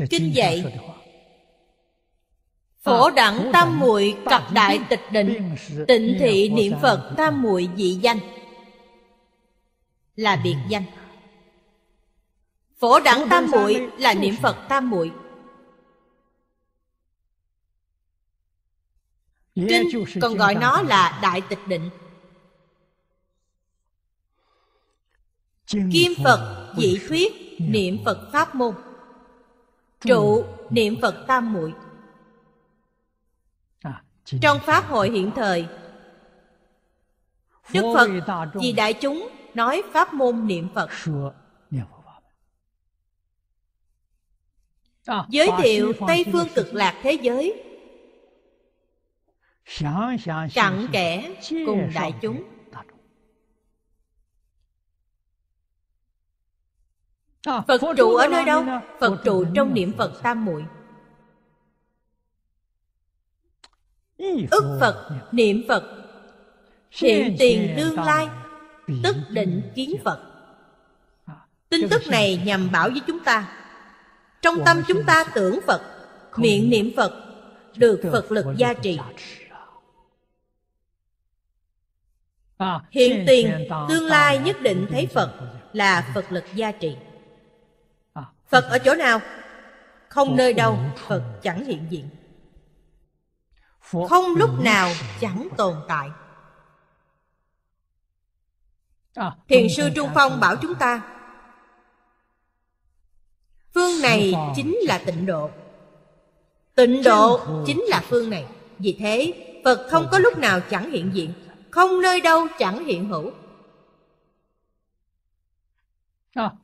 Kinh dạy phổ đẳng tam muội cặp đại tịch định, tịnh thị niệm Phật tam muội dị danh là biệt danh. Phổ đẳng tam muội là niệm Phật tam muội. Kinh còn gọi nó là đại tịch định. Kim Phật dị thuyết niệm Phật pháp môn, trụ niệm Phật tam muội. Trong Pháp hội hiện thời, Đức Phật vì đại chúng nói pháp môn niệm Phật, giới thiệu Tây Phương Cực Lạc thế giới cặn kẽ cùng đại chúng. Phật trụ ở nơi đâu? Phật trụ trong niệm Phật tam muội. Ức Phật niệm Phật, hiện tiền tương lai, tức định kiến Phật. Tin tức này nhằm bảo với chúng ta, trong tâm chúng ta tưởng Phật, miệng niệm Phật được Phật lực gia trị. Hiện tiền, tương lai nhất định thấy Phật là Phật lực gia trị. Phật ở chỗ nào? Không nơi đâu Phật chẳng hiện diện, không lúc nào chẳng tồn tại. Thiền sư Trung Phong bảo chúng ta phương này chính là tịnh độ. Tịnh độ chính là phương này. Vì thế Phật không có lúc nào chẳng hiện diện, không nơi đâu chẳng hiện hữu.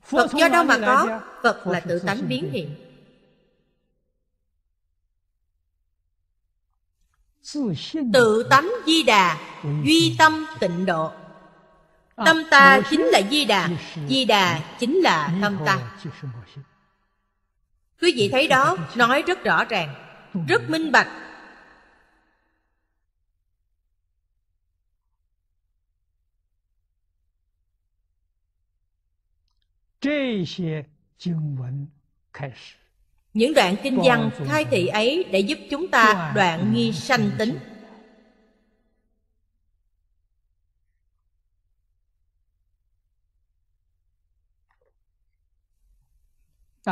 Phật do đâu mà có? Phật là tự tánh biến hiện. Tự tánh Di Đà, duy tâm tịnh độ. Tâm ta chính là Di Đà, Di Đà chính là tâm ta. Quý vị thấy đó, nói rất rõ ràng, rất minh bạch. Những đoạn kinh văn khai thị ấy để giúp chúng ta đoạn nghi sanh tính.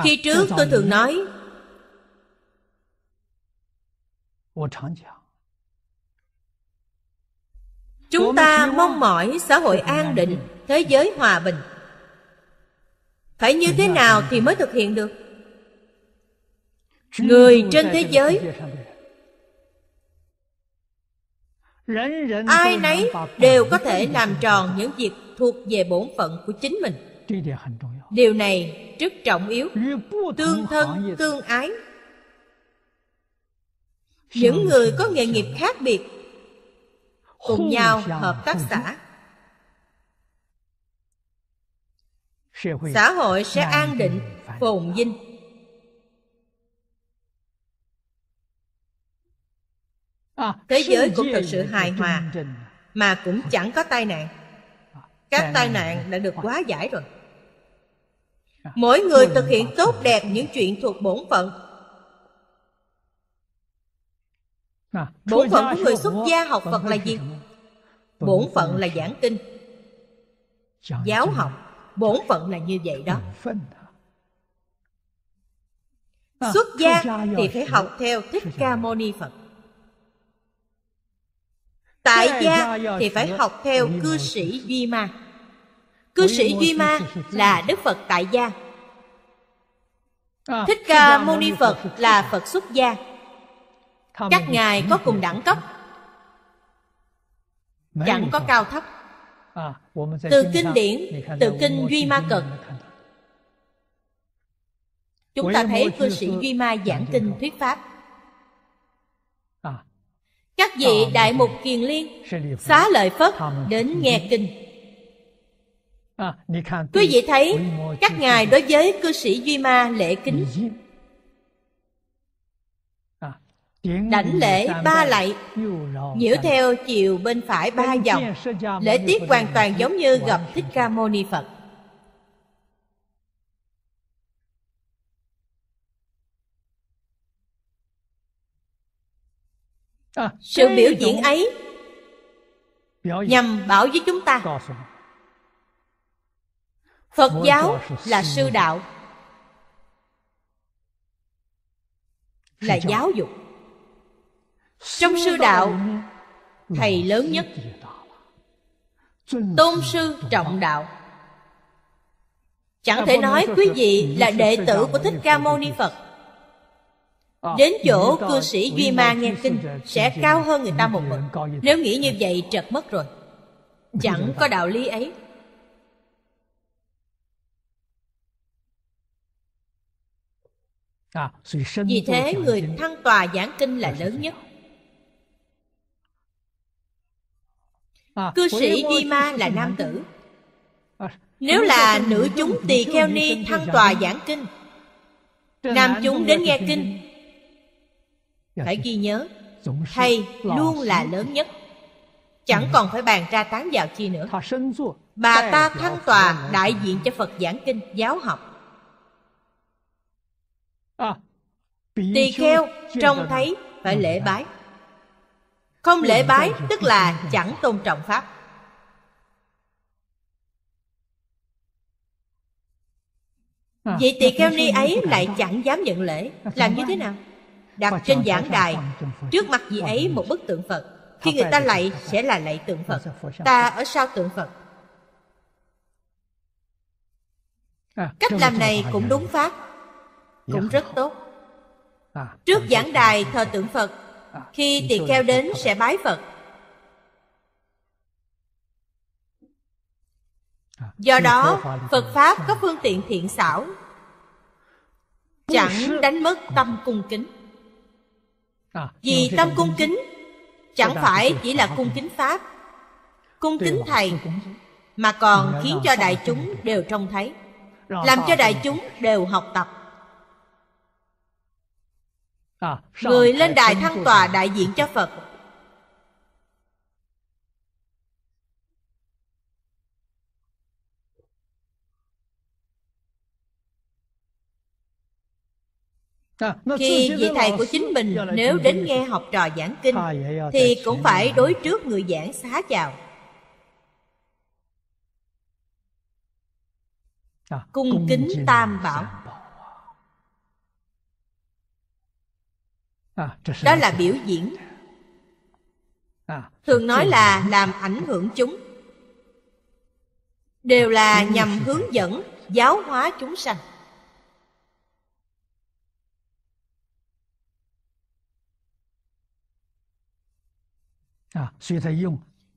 Khi trước tôi thường nói, chúng ta mong mỏi xã hội an định, thế giới hòa bình. Phải như thế nào thì mới thực hiện được? Người trên thế giới ai nấy đều có thể làm tròn những việc thuộc về bổn phận của chính mình. Điều này rất trọng yếu. Tương thân, tương ái. Những người có nghề nghiệp khác biệt cùng nhau hợp tác xã, xã hội sẽ an định, phồn vinh. Thế giới cũng thực sự hài hòa, mà cũng chẳng có tai nạn. Các tai nạn đã được hóa giải rồi. Mỗi người thực hiện tốt đẹp những chuyện thuộc bổn phận. Bổn phận của người xuất gia học Phật là gì? Bổn phận là giảng kinh, giáo học. Bổn phận là như vậy đó. Xuất gia thì phải học theo Thích Ca Mâu Ni Phật. Tại gia thì phải học theo cư sĩ Duy Ma. Cư sĩ Duy Ma là Đức Phật tại gia. Thích Ca Mâu Ni Phật là Phật xuất gia. Các ngài có cùng đẳng cấp, chẳng có cao thấp. Từ kinh điển, từ kinh Duy Ma Cật, chúng ta thấy cư sĩ Duy Ma giảng kinh thuyết pháp. Các vị Đại Mục Kiền Liên, Xá Lợi Phất đến nghe kinh. Quý vị thấy các ngài đối với cư sĩ Duy Ma lễ kính, đảnh lễ ba lạy, nhiễu theo chiều bên phải ba vòng. Lễ tiết hoàn toàn giống như gặp Thích Ca Mâu Ni Phật. Sự biểu diễn ấy nhằm bảo với chúng ta Phật giáo là sư đạo, là giáo dục. Trong sư đạo, thầy lớn nhất, tôn sư trọng đạo. Chẳng thể nói quý vị là đệ tử của Thích Ca Mâu Ni Phật, đến chỗ cư sĩ Duy Ma nghe kinh sẽ cao hơn người ta một bậc. Nếu nghĩ như vậy trật mất rồi. Chẳng có đạo lý ấy. Vì thế người thăng tòa giảng kinh là lớn nhất. Cư sĩ Duy Ma là nam tử. Nếu là nữ chúng tỳ kheo ni thăng tòa giảng kinh, nam chúng đến nghe kinh, phải ghi nhớ thầy luôn là lớn nhất. Chẳng còn phải bàn ra tán vào chi nữa. Bà ta thăng tòa đại diện cho Phật giảng kinh, giáo học. Tỳ kheo trông thấy phải lễ bái, không lễ bái tức là chẳng tôn trọng pháp. Vậy tỳ kheo ni ấy lại chẳng dám nhận lễ, làm như thế nào? Đặt trên giảng đài, trước mặt vị ấy một bức tượng Phật. Khi người ta lạy sẽ là lạy tượng Phật, ta ở sau tượng Phật. Cách làm này cũng đúng pháp, cũng rất tốt. Trước giảng đài thờ tượng Phật, khi tỳ kheo đến sẽ bái Phật. Do đó, Phật Pháp có phương tiện thiện xảo, chẳng đánh mất tâm cung kính. Vì tâm cung kính chẳng phải chỉ là cung kính Pháp, cung kính Thầy, mà còn khiến cho đại chúng đều trông thấy, làm cho đại chúng đều học tập. Người lên đài thăng tòa đại diện cho Phật, khi vị thầy của chính mình nếu đến nghe học trò giảng kinh thì cũng phải đối trước người giảng xá chào, cung kính tam bảo. Đó là biểu diễn, thường nói là làm ảnh hưởng chúng, đều là nhằm hướng dẫn giáo hóa chúng sanh.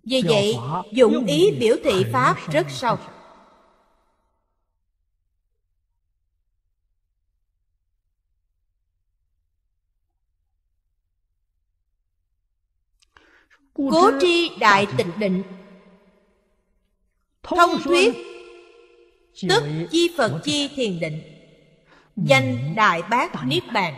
Vì vậy, dụng ý biểu thị Pháp rất sâu. Cố tri đại tịch định, thông thuyết tức chi Phật chi thiền định, danh đại bác niết bàn.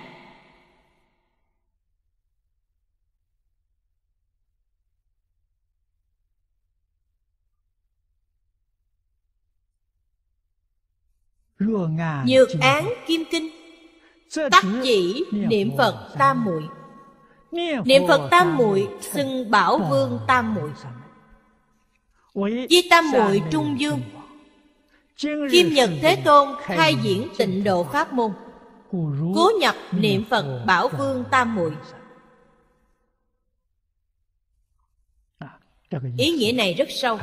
Nhược án kim kinh, tắc chỉ niệm Phật tam muội. Niệm Phật tam muội xưng Bảo Vương tam muội, Di tam muội trung dương. Kim Nhật Thế Tôn khai diễn tịnh độ pháp môn, cố nhập niệm Phật Bảo Vương tam muội. Ý nghĩa này rất sâu.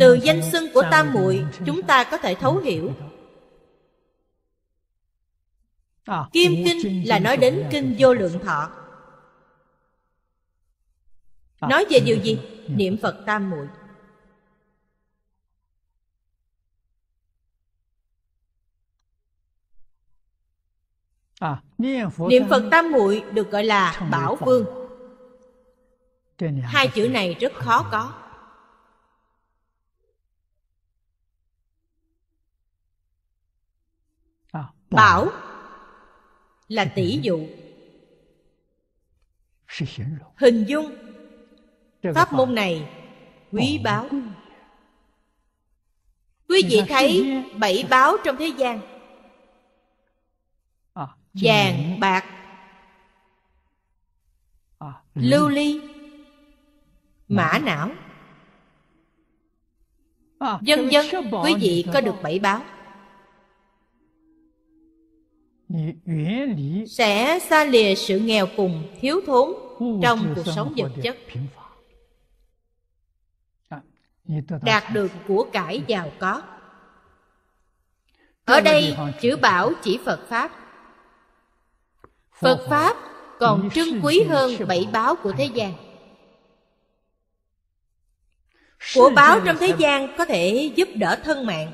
Từ danh xưng của tam muội chúng ta có thể thấu hiểu. Kim kinh là nói đến kinh Vô Lượng Thọ, nói về điều gì? Niệm Phật tam muội. Niệm Phật tam muội được gọi là Bảo Vương. Hai chữ này rất khó có. Bảo là tỷ dụ, hình dung. Pháp môn này quý báu. Quý vị thấy bảy báo trong thế gian: vàng, bạc, lưu ly, mã não, vân vân. Quý vị có được bảy báo sẽ xa lìa sự nghèo cùng, thiếu thốn trong cuộc sống vật chất, đạt được của cải giàu có. Ở đây chữ Bảo chỉ Phật Pháp. Phật Pháp còn trân quý hơn bảy báo của thế gian. Của báo trong thế gian có thể giúp đỡ thân mạng,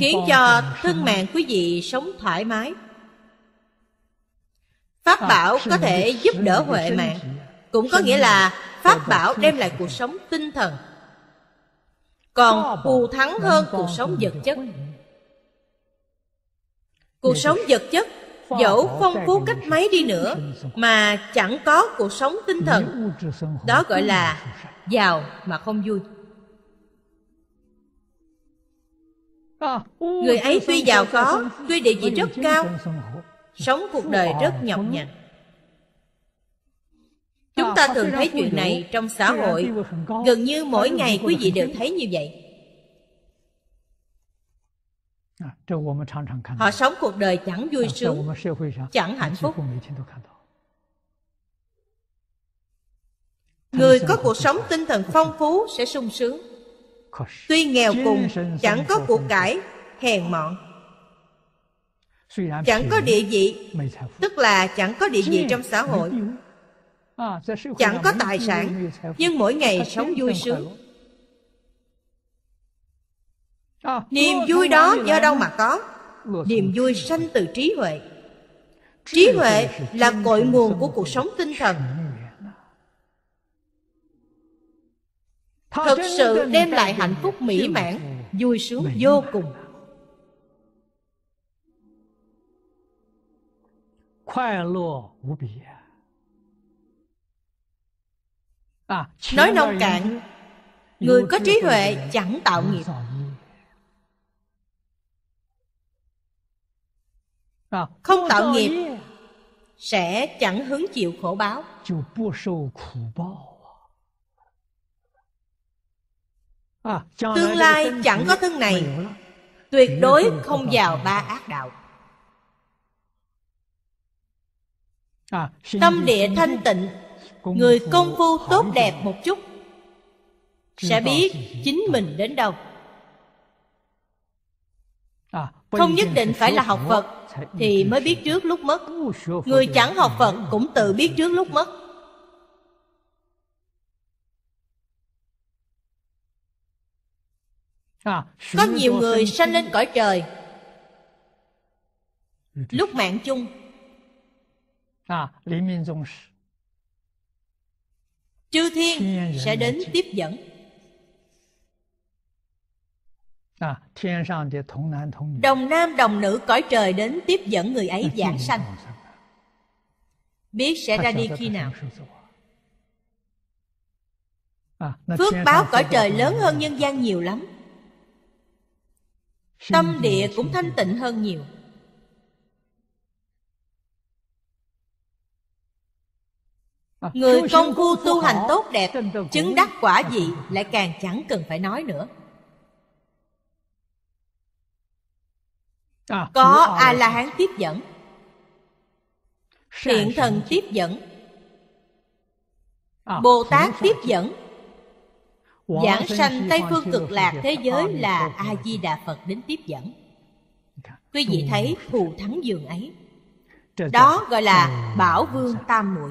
khiến cho thân mạng quý vị sống thoải mái. Pháp bảo có thể giúp đỡ huệ mạng, cũng có nghĩa là Pháp bảo đem lại cuộc sống tinh thần, còn thù thắng hơn cuộc sống vật chất. Cuộc sống vật chất dẫu phong phú cách mấy đi nữa mà chẳng có cuộc sống tinh thần, đó gọi là giàu mà không vui. Người ấy tuy giàu có, tuy địa vị rất cao, sống cuộc đời rất nhọc nhằn. Chúng ta thường thấy chuyện này trong xã hội, gần như mỗi ngày quý vị đều thấy như vậy. Họ sống cuộc đời chẳng vui sướng, chẳng hạnh phúc. Người có cuộc sống tinh thần phong phú sẽ sung sướng. Tuy nghèo cùng, chẳng có của cải, hèn mọn, chẳng có địa vị, tức là chẳng có địa vị trong xã hội, chẳng có tài sản, nhưng mỗi ngày sống vui sướng. Niềm vui đó do đâu mà có? Niềm vui sanh từ trí huệ. Trí huệ là cội nguồn của cuộc sống tinh thần, thực sự đem lại hạnh phúc mỹ mãn, vui sướng vô cùng. Nói nông cạn, người có trí huệ chẳng tạo nghiệp. Không tạo nghiệp sẽ chẳng hứng chịu khổ báo. Tương lai chẳng có thân này, tuyệt đối không vào ba ác đạo. Tâm địa thanh tịnh, người công phu tốt đẹp một chút sẽ biết chính mình đến đâu. Không nhất định phải là học Phật thì mới biết trước lúc mất. Người chẳng học Phật cũng tự biết trước lúc mất. Có nhiều người sanh lên cõi trời lúc mạng chung, chư thiên sẽ đến tiếp dẫn. Đồng nam đồng nữ cõi trời đến tiếp dẫn người ấy giảng sanh, biết sẽ ra đi khi nào. Phước báo cõi trời lớn hơn nhân gian nhiều lắm, tâm địa cũng thanh tịnh hơn nhiều. Người công phu tu hành tốt đẹp, chứng đắc quả vị lại càng chẳng cần phải nói nữa. Có A-la-hán tiếp dẫn, thiện thần tiếp dẫn, Bồ-Tát tiếp dẫn, giảng sanh Tây Phương Cực Lạc thế giới là A-di-đà Phật đến tiếp dẫn. Quý vị thấy thù thắng dường ấy, đó gọi là Bảo Vương Tam Muội.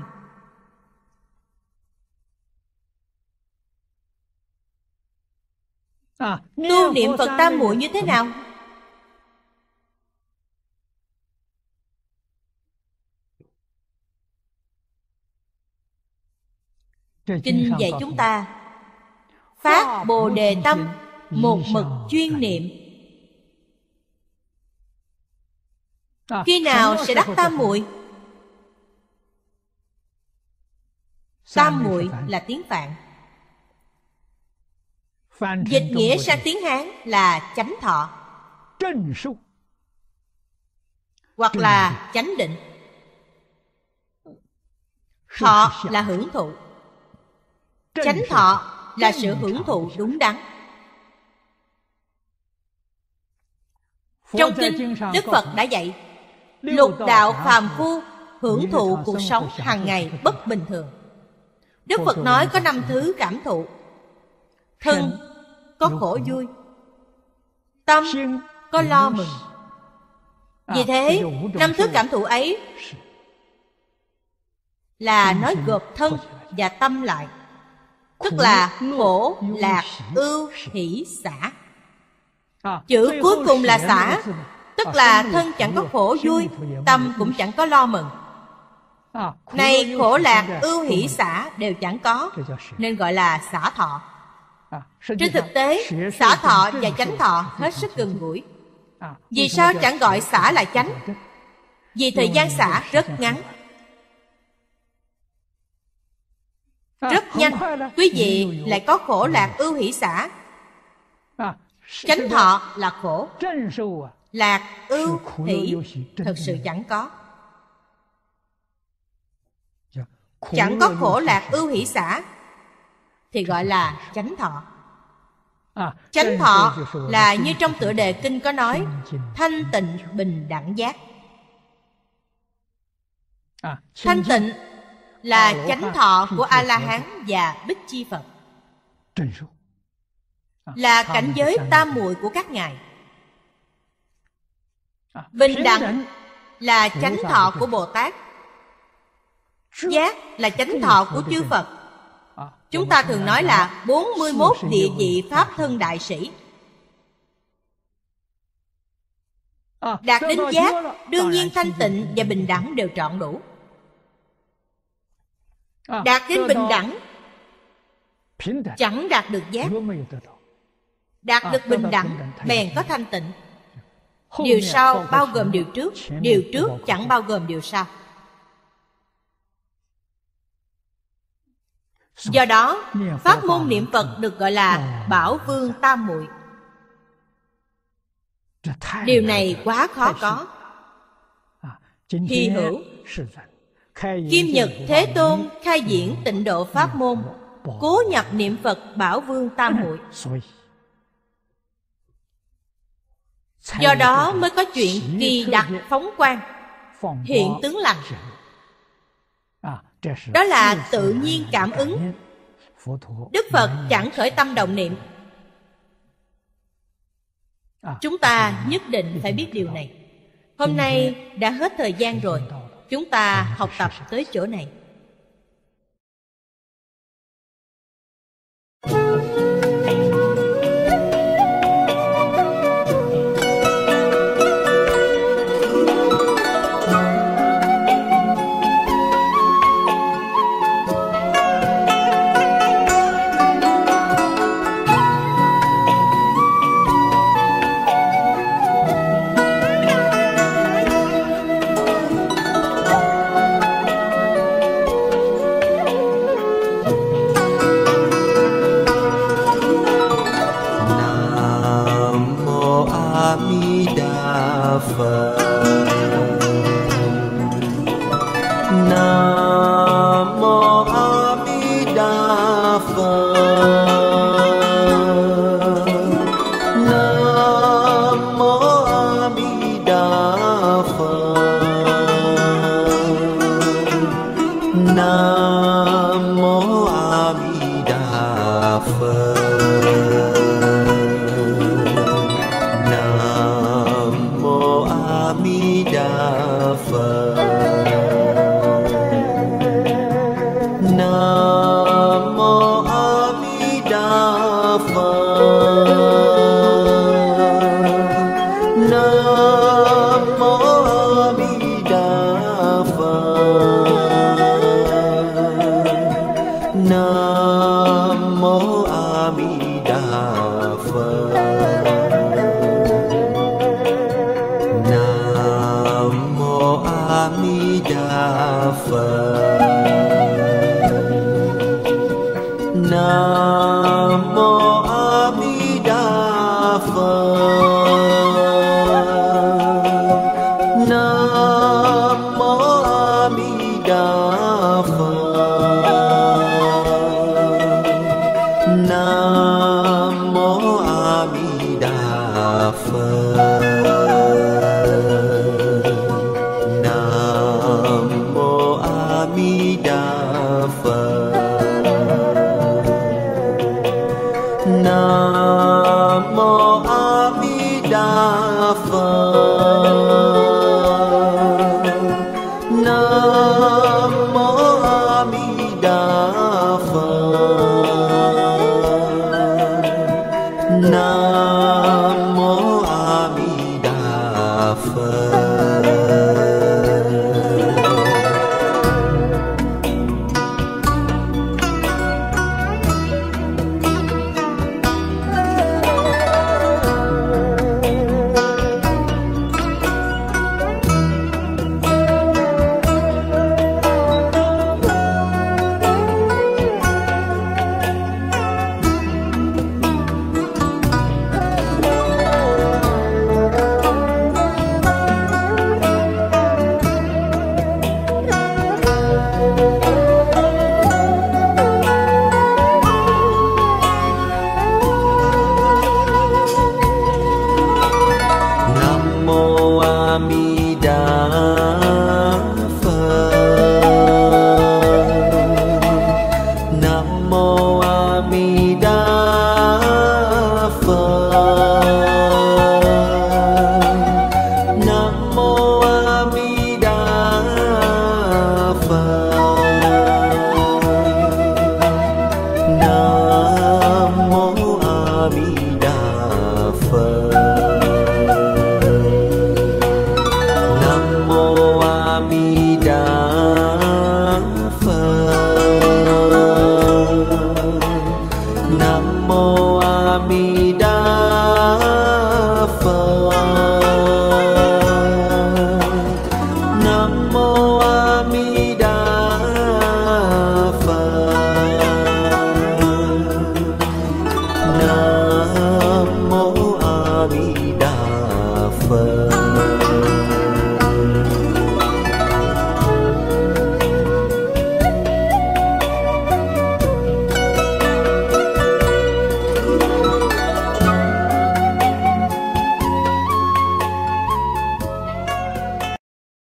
Tu niệm Phật Tam Muội như thế nào? Kinh dạy chúng ta phát Bồ Đề tâm, một mực chuyên niệm. Khi nào sẽ đắc Tam Muội? Tam Muội là tiếng Phạn, dịch nghĩa sang tiếng Hán là chánh thọ hoặc là chánh định. Thọ là hưởng thụ, chánh thọ là sự hưởng thụ đúng đắn. Trong kinh, Đức Phật đã dạy lục đạo phàm phu hưởng thụ cuộc sống hàng ngày bất bình thường. Đức Phật nói có 5 thứ cảm thụ: thân có khổ vui, tâm có lo mừng. Vì thế 5 thứ cảm thụ ấy là nói gộp thân và tâm lại, tức là khổ, lạc, ưu, hỷ, xả. Chữ cuối cùng là xả, tức là thân chẳng có khổ vui, tâm cũng chẳng có lo mừng. Này khổ, lạc, ưu, hỷ, xả đều chẳng có, nên gọi là xả thọ. Trên thực tế, xả thọ và chánh thọ hết sức gần gũi. Vì sao chẳng gọi xả là chánh? vì thời gian xả rất ngắn, rất nhanh. Quý vị lại có khổ lạc ưu hỷ xả. Chánh thọ là khổ, lạc ưu hỷ thật sự chẳng có. Chẳng có khổ lạc ưu hỷ xả thì gọi là chánh thọ. Chánh thọ là như trong tựa đề kinh có nói, thanh tịnh bình đẳng giác. Thanh tịnh là chánh thọ của A-la-hán và Bích Chi Phật, là cảnh giới tam muội của các ngài. Bình đẳng là chánh thọ của Bồ Tát, giác là chánh thọ của chư Phật. Chúng ta thường nói là 41 địa vị Pháp Thân Đại Sĩ. Đạt đến giác, đương nhiên thanh tịnh và bình đẳng đều trọn đủ. Đạt đến bình đẳng, chẳng đạt được giác. Đạt được bình đẳng, bèn có thanh tịnh. Điều sau bao gồm điều trước, điều trước chẳng bao gồm điều sau. Do đó, pháp môn niệm Phật được gọi là Bảo Vương Tam Muội. Điều này quá khó có. Hy hữu Kim Nhật Thế Tôn khai diễn tịnh độ pháp môn, cố nhập niệm Phật Bảo Vương Tam Muội. Do đó mới có chuyện kỳ đặc phóng quang, hiện tướng lành. Đó là tự nhiên cảm ứng. Đức Phật chẳng khởi tâm động niệm. Chúng ta nhất định phải biết điều này. Hôm nay đã hết thời gian rồi, chúng ta học tập tới chỗ này. Phật